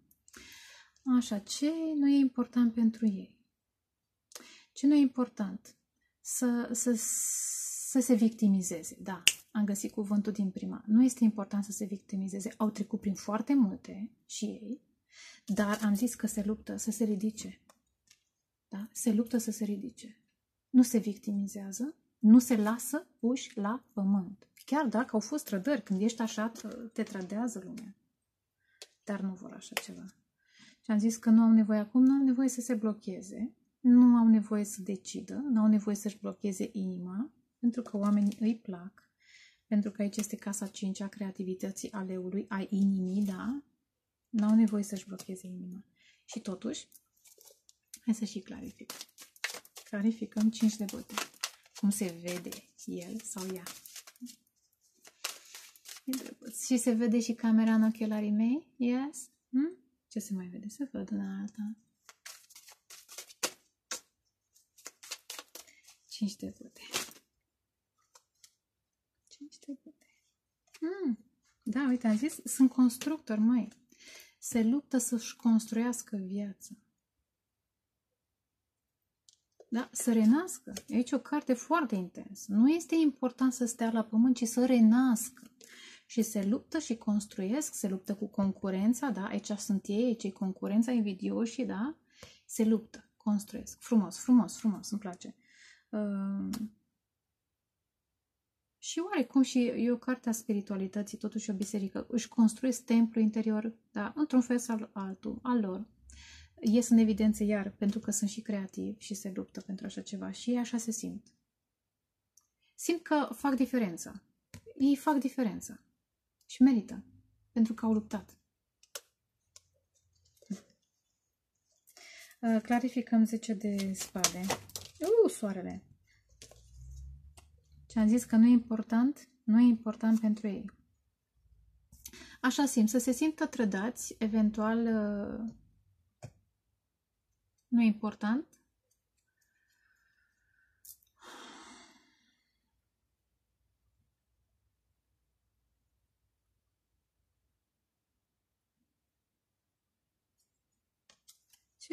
Așa, ce nu e important pentru ei? Ce nu e important? Să, să, să se victimizeze, da. Am găsit cuvântul din prima. Nu este important să se victimizeze. Au trecut prin foarte multe și ei, dar am zis că se luptă să se ridice. Da? Se luptă să se ridice. Nu se victimizează, nu se lasă puși la pământ. Chiar dacă au fost trădări, când ești așa, te trădează lumea. Dar nu vor așa ceva. Și am zis că nu au nevoie acum, nu au nevoie să se blocheze, nu au nevoie să decidă, nu au nevoie să-și blocheze inima, pentru că oamenii îi plac. Pentru că aici este casa cinci a creativității, a leului, a inimii, da? N-au nevoie să-și blocheze inima. Și totuși, hai să și clarific. Clarificăm cinci de bote. Cum se vede el sau ea. Și se vede și camera în ochelarii mei? Yes? Hm? Ce se mai vede? Se văd una alta. cinci de bote. Mm. Da, uite, am zis, sunt constructori, măi. Se luptă să-și construiască viața. Da, să renască. Aici o carte foarte intensă. Nu este important să stea la pământ, ci să renască. Și se luptă și construiesc, se luptă cu concurența, da? Aici sunt ei, aici e concurența, invidioșii, da? Se luptă, construiesc. Frumos, frumos, frumos, îmi place. Uh... Și oarecum și eu, cartea spiritualității, totuși o biserică, își construiesc templul interior, da, într-un fel sau altul, al lor. Ies în evidență iar, pentru că sunt și creativi și se luptă pentru așa ceva. Și ei așa se simt. Simt că fac diferența. Ei fac diferența. Și merită. Pentru că au luptat. Clarificăm zece de spade. Uuu, soarele! Și am zis că nu e important, nu e important pentru ei. Așa simt, să se simtă trădați, eventual nu e important,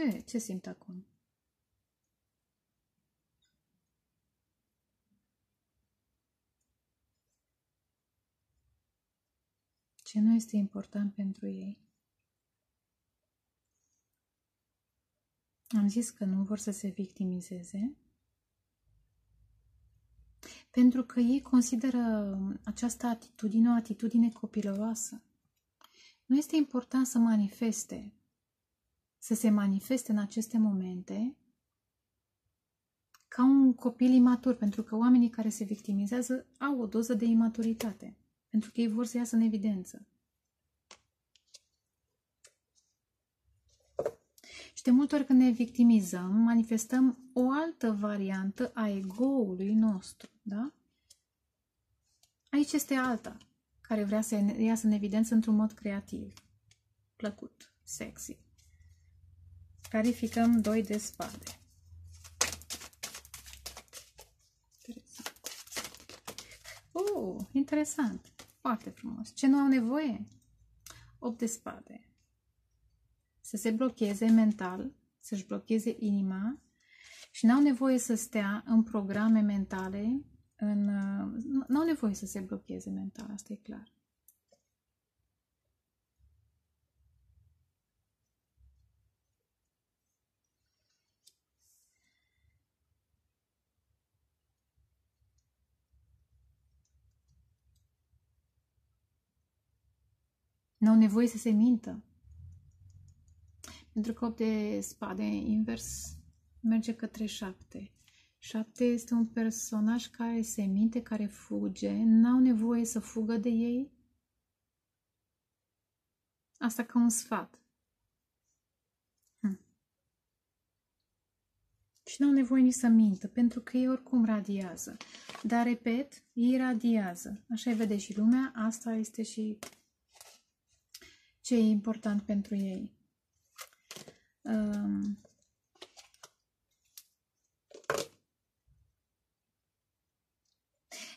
Ce, ce simt acum? Ce nu este important pentru ei? Am zis că nu vor să se victimizeze, pentru că ei consideră această atitudine o atitudine copilăroasă. Nu este important să manifeste, să se manifeste în aceste momente ca un copil imatur, pentru că oamenii care se victimizează au o doză de imaturitate, pentru că ei vor să iasă în evidență. Și de multe ori când ne victimizăm, manifestăm o altă variantă a ego-ului nostru, da? Aici este alta, care vrea să iasă în evidență într-un mod creativ, plăcut, sexy. Clarificăm doi de spade. Interesant. Oh, interesant. Foarte frumos. Ce nu au nevoie? opt de spade. Să se blocheze mental, să-și blocheze inima și n-au nevoie să stea în programe mentale, în, n-au nevoie să se blocheze mental, asta e clar. N-au nevoie să se mintă. Pentru că opt de spade invers merge către șapte. șapte este un personaj care se minte, care fuge. N-au nevoie să fugă de ei. Asta ca un sfat. Hm. Și n-au nevoie nici să mintă, pentru că ei oricum radiază. Dar, repet, ei radiază. Așa-i vede și lumea. Asta este și ce e important pentru ei. Um,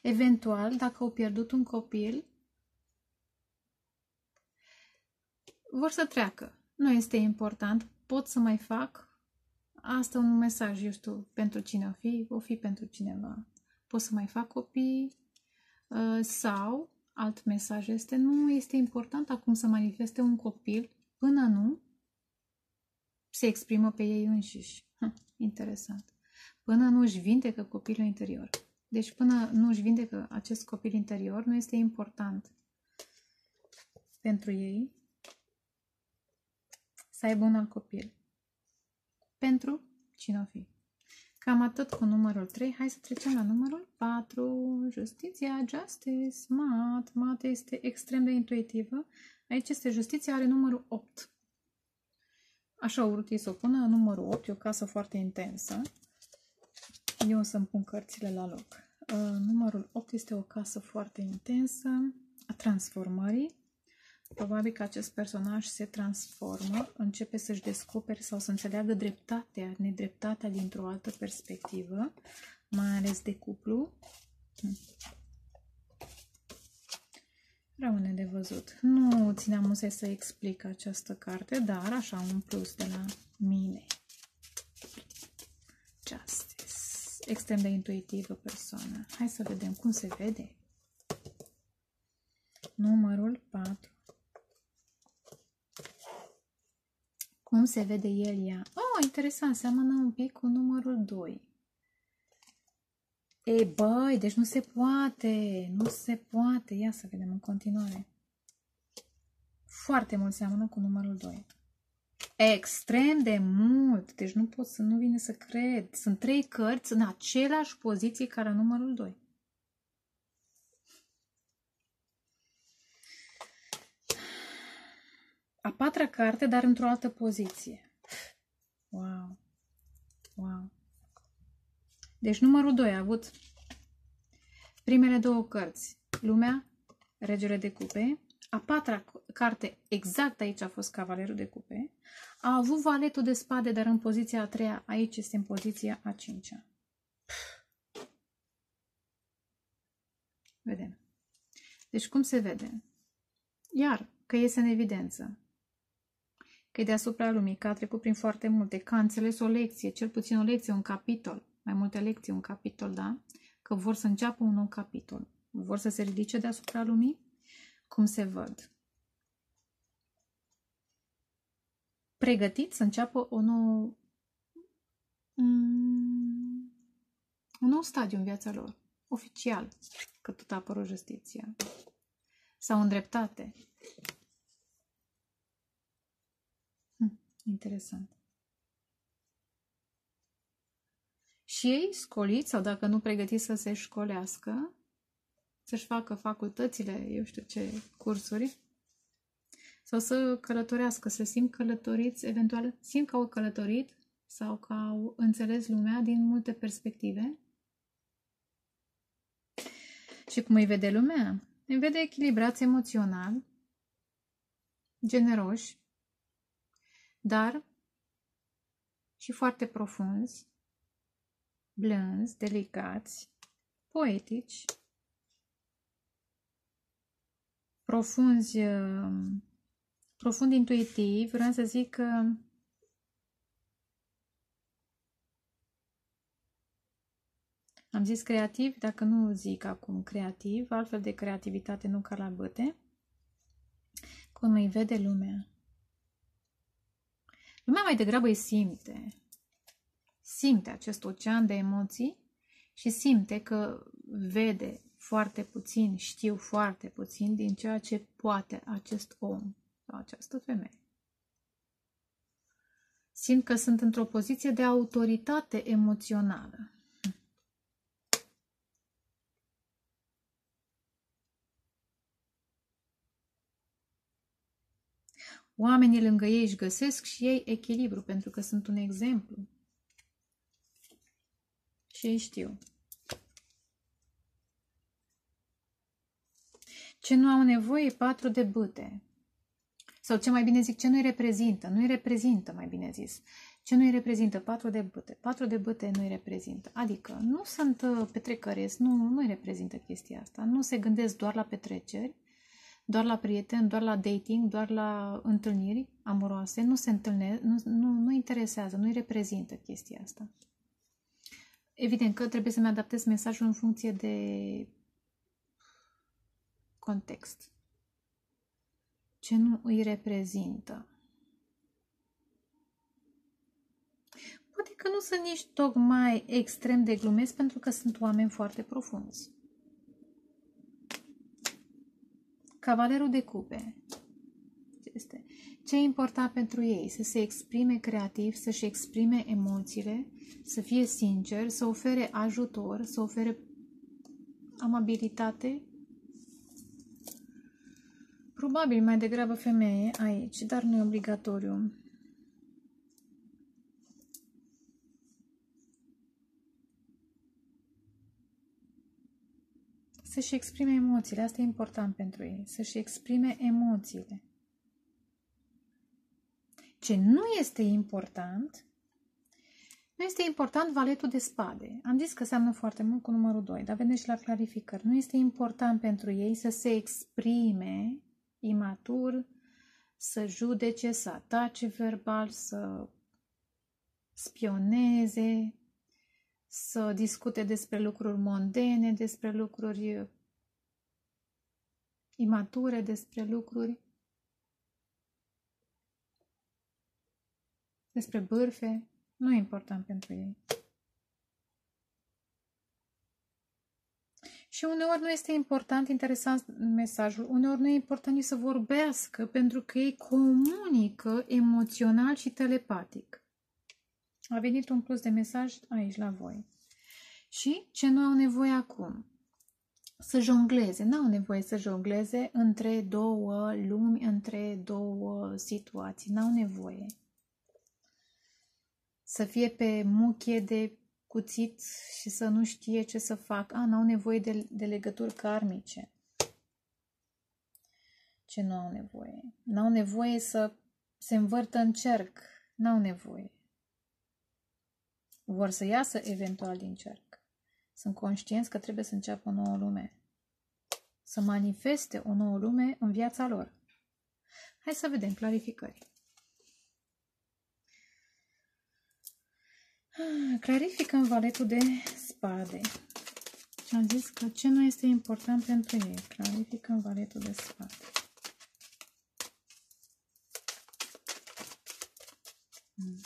eventual, dacă au pierdut un copil, vor să treacă. Nu este important, pot să mai fac. Asta e un mesaj, eu știu, pentru cine o fi, o fi pentru cineva. Pot să mai fac copii uh, sau, alt mesaj este, nu este important acum să manifeste un copil până nu se exprimă pe ei înșiși. Hm, interesant. Până nu își vindecă copilul interior. Deci până nu își vindecă acest copil interior, nu este important pentru ei să aibă un alt copil. Pentru cine o fi. Cam atât cu numărul trei. Hai să trecem la numărul patru. Justiția, justice, mat. Mat este extrem de intuitivă. Aici este Justiția, are numărul opt. Așa au vrut ei să o pună, numărul opt, e o casă foarte intensă. Eu o să-mi pun cărțile la loc. Uh, numărul opt este o casă foarte intensă a transformării. Probabil că acest personaj se transformă, începe să-și descopere sau să înțeleagă dreptatea, nedreptatea dintr-o altă perspectivă, mai ales de cuplu. Hmm. Rămâne de văzut. Nu țineam musai să explic această carte, dar așa un plus de la mine. Justice. Extrem de intuitivă persoană. Hai să vedem cum se vede. Numărul patru. Cum se vede el, ea? Oh, interesant, seamănă un pic cu numărul doi. Ei, băi, deci nu se poate, nu se poate. Ia să vedem în continuare. Foarte mult seamănă cu numărul doi. Extrem de mult. Deci nu pot să, nu vine să cred. Sunt trei cărți în aceleași poziție ca la numărul doi. A patra carte, dar într-o altă poziție. Wow. Wow. Deci numărul doi a avut primele două cărți, Lumea, Regele de Cupe, a patra carte, exact aici a fost Cavalerul de Cupe, a avut Valetul de Spade, dar în poziția a treia, aici este în poziția a cincea. Vedem. Deci cum se vede? Iar că iese în evidență. că e deasupra lumii, că a trecut prin foarte multe, că a înțeles o lecție, cel puțin o lecție, un capitol, mai multe lecții, un capitol, da? Că vor să înceapă un nou capitol, vor să se ridice deasupra lumii, cum se văd. Pregătiți să înceapă o nouă, un nou stadiu în viața lor, oficial, că tot a apărut Justitia. Sau îndreptate. Hm, interesant. Și ei școliți, sau dacă nu pregătiți să se școlească, să-și facă facultățile, eu știu ce, cursuri, sau să călătorească, să simt călătoriți, eventual simt că au călătorit sau că au înțeles lumea din multe perspective. Și cum îi vede lumea? Îi vede echilibrați emoțional, generoși, dar și foarte profunzi, blânzi, delicați, poetici, profunzi, profund intuitiv, vreau să zic că am zis creativ, dacă nu zic acum creativ, altfel de creativitate, nu ca la băte, cum îi vede lumea. Lumea mai degrabă îi simte. Simte acest ocean de emoții și simte că vede foarte puțin, știu foarte puțin din ceea ce poate acest om sau această femeie. Simt că sunt într-o poziție de autoritate emoțională. Oamenii lângă ei își găsesc și ei echilibru, pentru că sunt un exemplu. Și ei știu. Ce nu au nevoie, patru de bâte. Sau ce mai bine zic, ce nu-i reprezintă. Nu-i reprezintă, mai bine zis. Ce nu-i reprezintă, patru de bâte. Patru de bâte nu-i reprezintă. Adică nu sunt petrecăreți, nu, nu-i reprezintă chestia asta. Nu se gândesc doar la petreceri, doar la prieteni, doar la dating, doar la întâlniri amoroase, nu se întâlnesc, nu, nu, nu interesează, nu-i reprezintă chestia asta. Evident că trebuie să-mi adaptez mesajul în funcție de context. Ce nu îi reprezintă? Poate că nu sunt nici tocmai extrem de glumesc, pentru că sunt oameni foarte profunzi. Cavalerul de cupe. Este. Ce e important pentru ei? Să se exprime creativ, să-și exprime emoțiile, să fie sinceri, să ofere ajutor, să ofere amabilitate. Probabil mai degrabă femeie aici, dar nu e obligatoriu. Să-și exprime emoțiile, asta e important pentru ei, să-și exprime emoțiile. Ce nu este important, nu este important valetul de spade. Am zis că înseamnă foarte mult cu numărul doi, dar vedeți și la clarificări. Nu este important pentru ei să se exprime imatur, să judece, să atace verbal, să spioneze, să discute despre lucruri mondene, despre lucruri imature, despre lucruri, despre bârfe. Nu e important pentru ei. Și uneori nu este important, interesant mesajul, uneori nu e important nici să vorbească, pentru că ei comunică emoțional și telepatic. A venit un plus de mesaj aici la voi. Și ce nu au nevoie acum? Să jongleze. Nu au nevoie să jongleze între două lumi, între două situații. Nu au nevoie. Să fie pe muchie de cuțit și să nu știe ce să facă. A, nu au nevoie de, de legături karmice. Ce nu au nevoie? Nu au nevoie să se învârtă în cerc. Nu au nevoie. Vor să iasă eventual din cerc. Sunt conștienți că trebuie să înceapă o nouă lume. Să manifeste o nouă lume în viața lor. Hai să vedem clarificări. Clarificăm valetul de spade. Și am zis că ce nu este important pentru ei. Clarificăm valetul de spade. Hmm.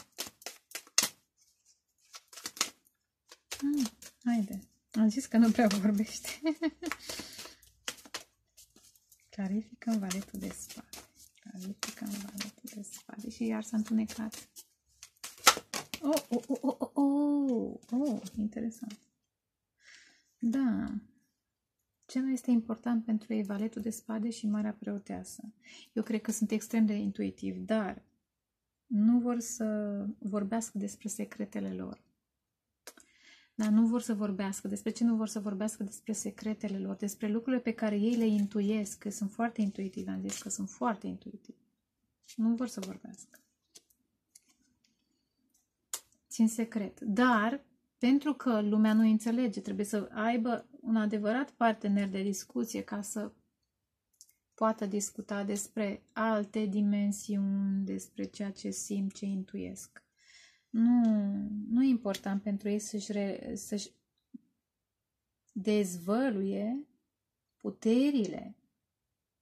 Hmm, haide. Am zis că nu prea vorbește. Clarificăm valetul de spade. Clarificăm valetul de spade. Și iar s-a întunecat. Oh, oh, oh, oh, oh, oh, oh, interesant. Da. Ce nu este important pentru ei? Valetul de spade și marea preoteasă. Eu cred că sunt extrem de intuitivi, dar nu vor să vorbească despre secretele lor. Dar nu vor să vorbească. Despre ce nu vor să vorbească? Despre secretele lor, despre lucrurile pe care ei le intuiesc, că sunt foarte intuitivi, am zis că sunt foarte intuitivi. Nu vor să vorbească. Țin secret. Dar, pentru că lumea nu înțelege, trebuie să aibă un adevărat partener de discuție ca să poată discuta despre alte dimensiuni, despre ceea ce simt, ce intuiesc. Nu, nu e important pentru ei să-și să-și dezvăluie puterile,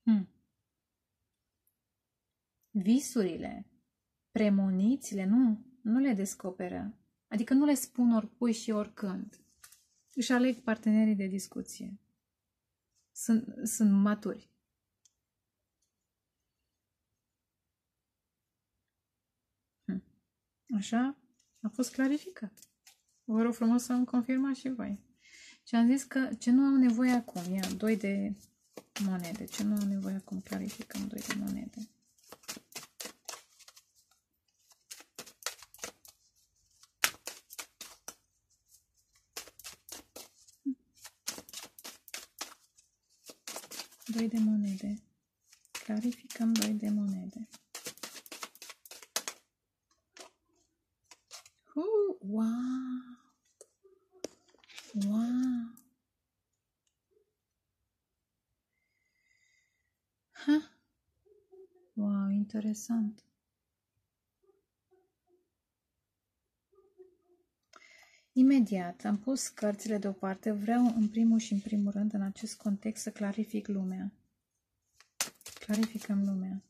hmm. visurile, premonițiile, nu, nu le descoperă. Adică nu le spun oricui și oricând. Își aleg partenerii de discuție. Sunt, sunt maturi. Hmm. Așa? A fost clarificat. Vă rog frumos să îmi confirmați și voi. Și am zis că ce nu au nevoie acum. Ia, doi de monede. Ce nu au nevoie acum? Clarificăm doi de monede. Doi de monede. Clarificăm doi de monede. Uh, wow! Wow! Ha. Wow, interesant! Imediat am pus cărțile deoparte, vreau în primul și în primul rând în acest context să clarific lumea. Clarificăm lumea.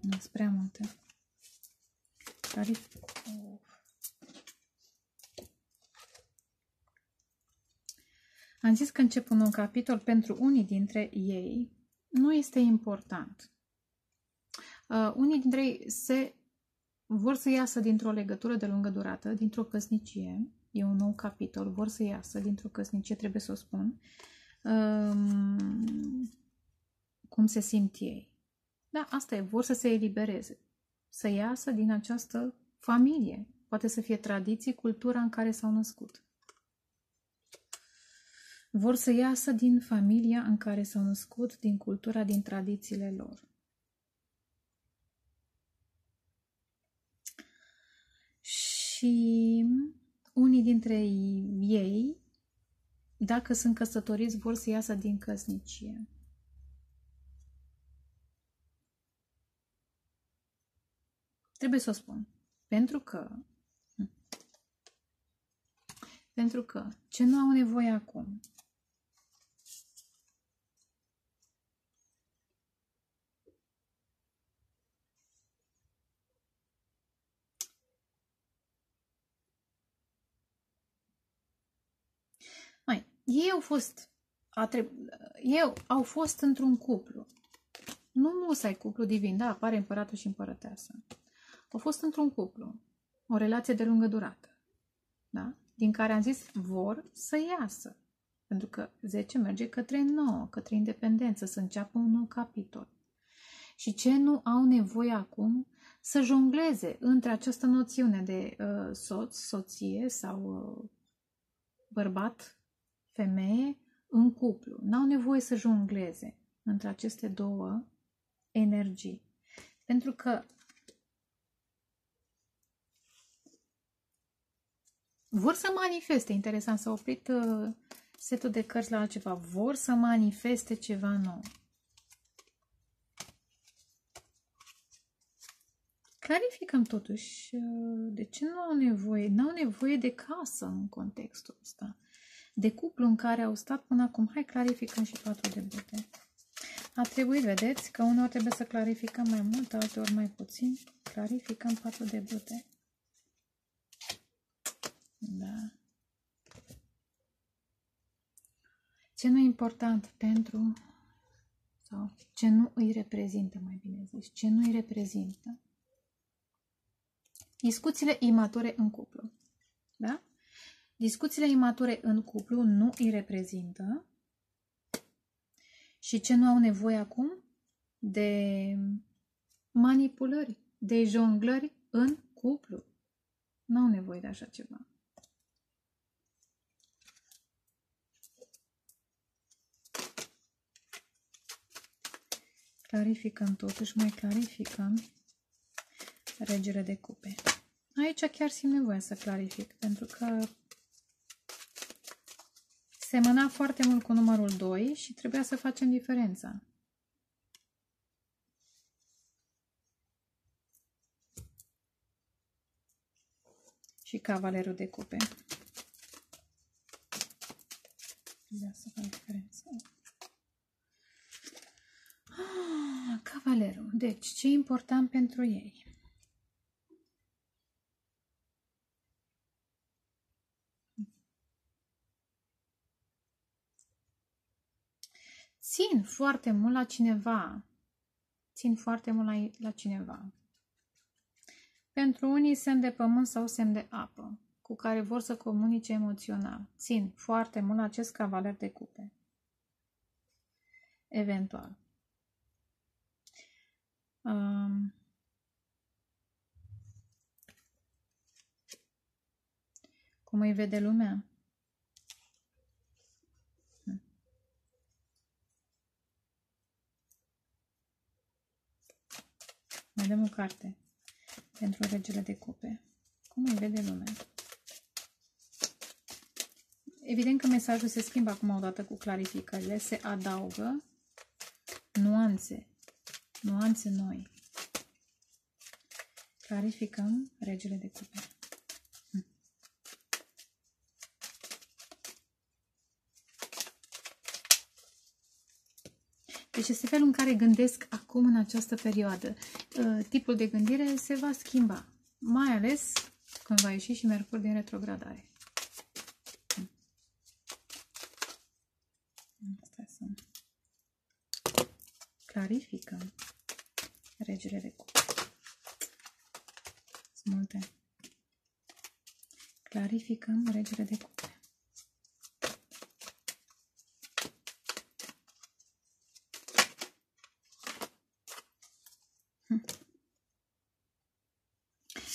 Nu sunt prea multe. Clarific... Am zis că încep un nou capitol pentru unii dintre ei. Nu este important. Uh, unii dintre ei se... vor să iasă dintr-o legătură de lungă durată, dintr-o căsnicie. E un nou capitol. Vor să iasă dintr-o căsnicie, trebuie să o spun. Um, cum se simt ei. Da, asta e. Vor să se elibereze. Să iasă din această familie. Poate să fie tradiții, cultura în care s-au născut. Vor să iasă din familia în care s-au născut, din cultura, din tradițiile lor. Și unii dintre ei, dacă sunt căsătoriți, vor să iasă din căsnicie. Trebuie să o spun. Pentru că, pentru că ce nu au nevoie acum? Ei au fost, treb... ei au fost într-un cuplu. Nu musai cuplu divin, da, apare împăratul și împărăteasă. Au fost într-un cuplu, o relație de lungă durată, da? Din care am zis vor să iasă. Pentru că zece merge către nouă, către independență, să înceapă un nou capitol. Și ce nu au nevoie acum? Să jongleze între această noțiune de uh, soț, soție sau uh, bărbat, femeie în cuplu. N-au nevoie să jongleze între aceste două energii. Pentru că vor să manifeste. Interesant, s-a oprit uh, setul de cărți la altceva. Vor să manifeste ceva nou. clarificăm totuși de ce nu au nevoie, n-au nevoie de casă în contextul ăsta, de cuplu în care au stat până acum. Hai, clarificăm și patru de bute. A trebuit, vedeți, că uneori trebuie să clarificăm mai mult, alteori mai puțin. Clarificăm patru de bute. Da. Ce nu e important pentru, sau ce nu îi reprezintă, mai bine zis, ce nu îi reprezintă. Discuțiile imature în cuplu. Da? Discuțiile imature în cuplu nu îi reprezintă. Și ce nu au nevoie acum? De manipulări, de jonglări în cuplu. Nu au nevoie de așa ceva. Clarificăm totuși, mai clarificăm regele de cupe. Aici chiar simt nevoia să clarific, pentru că semăna foarte mult cu numărul doi și trebuia să facem diferența. Și cavalerul de cupe. Trebuia să fac diferența. Ah, cavalerul. Deci, ce e important pentru ei? Țin foarte mult la cineva. Țin foarte mult la, la cineva. Pentru unii semn de pământ sau semn de apă, cu care vor să comunice emoțional. Țin foarte mult la acest cavaler de cupe. Eventual. Um, cum îi vede lumea? Mai dăm o carte pentru regele de cupe. Cum îi vede lumea? Evident că mesajul se schimbă acum odată cu clarificările. Se adaugă nuanțe. Nuanțe noi. Clarificăm regele de cupe. Hm. Deci este felul în care gândesc acum în această perioadă. Tipul de gândire se va schimba, mai ales când va ieși și Mercur din retrogradare. Asta sunt. Clarificăm regele de cupe. Sunt multe. Clarificăm regele de cupe.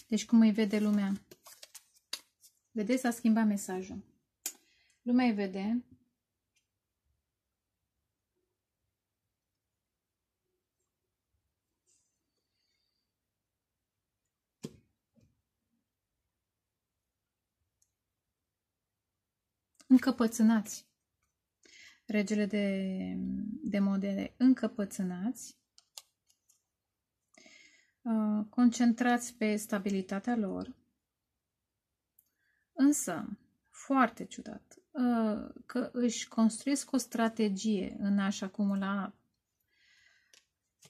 Deci cum îi vede lumea? Vedeți, s-a schimbat mesajul. Lumea îi vede încăpățânați. Regele de, de modele, încăpățânați. Concentrați pe stabilitatea lor, însă, foarte ciudat, că își construiesc o strategie în a-și acumula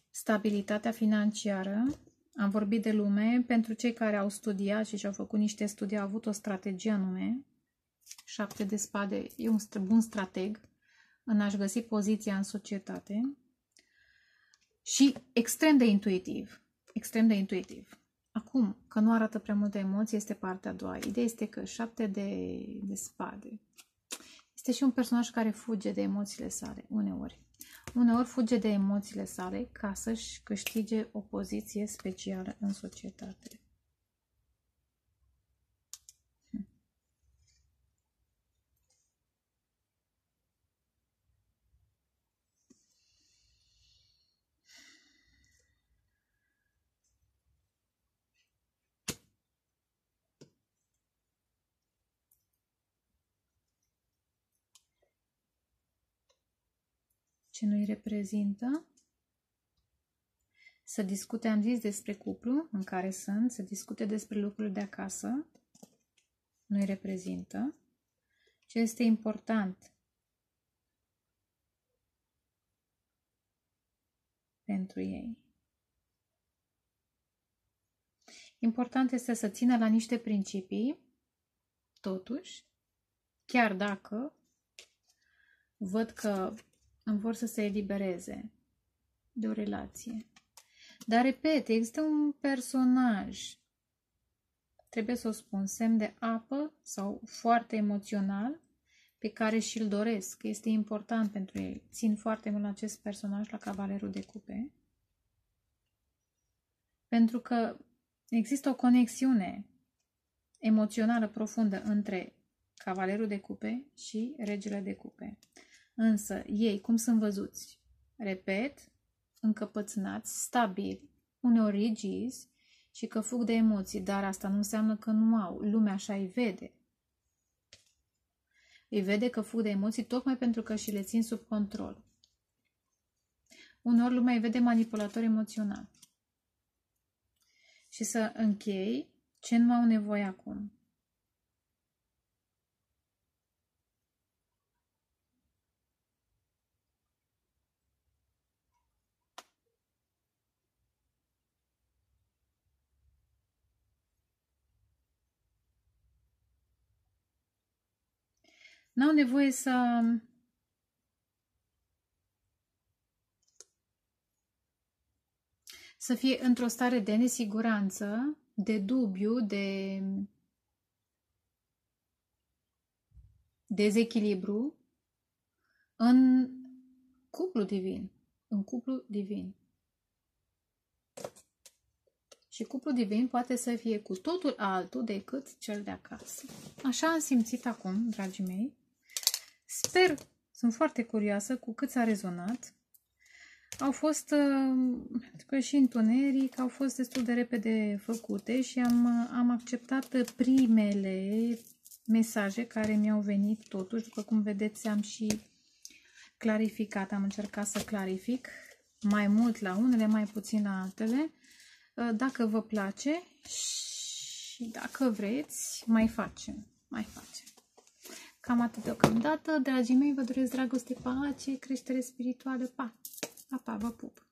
stabilitatea financiară. Am vorbit de lume, pentru cei care au studiat și și-au făcut niște studii, au avut o strategie anume, șapte de spade e un bun strateg în a-și găsi poziția în societate și extrem de intuitiv. Extrem de intuitiv. Acum, că nu arată prea multe emoții, este partea a doua. Ideea este că șapte de, de spade este și un personaj care fuge de emoțiile sale, uneori. Uneori fuge de emoțiile sale ca să-și câștige o poziție specială în societate. Ce nu îi reprezintă? Să discute, am zis, despre cuplu în care sunt, să discute despre lucruri de acasă, nu-i reprezintă. Ce este important pentru ei? Important este să țină la niște principii, totuși, chiar dacă văd că îmi vor să se elibereze de o relație. Dar, repet, există un personaj, trebuie să o spun, semn de apă sau foarte emoțional, pe care și-l doresc. Este important pentru ei. Țin foarte mult la acest personaj, la Cavalerul de Cupe. Pentru că există o conexiune emoțională profundă între Cavalerul de Cupe și Regele de Cupe. Însă, ei, cum sunt văzuți? Repet, încăpățânați, stabili, uneori rigizi și că fug de emoții, dar asta nu înseamnă că nu au. Lumea așa îi vede. Îi vede că fug de emoții tocmai pentru că și le țin sub control. Uneori lumea îi vede manipulator emoțional. Și să închei ce nu au nevoie acum. N-au nevoie să să fie într-o stare de nesiguranță, de dubiu, de dezechilibru în cuplu divin, în cuplu divin. Și cuplu divin poate să fie cu totul altul decât cel de acasă. Așa am simțit acum, dragii mei. Sper, sunt foarte curioasă cu cât s-a rezonat. Au fost, pentru că și întuneric, au fost destul de repede făcute și am, am acceptat primele mesaje care mi-au venit totuși. După cum vedeți, am și clarificat, am încercat să clarific mai mult la unele, mai puțin la altele. Dacă vă place și dacă vreți, mai facem, mai facem. Cam atât deocamdată. Dragii mei, vă doresc dragoste, pace, creștere spirituală, pa! Pa, pa, vă pup!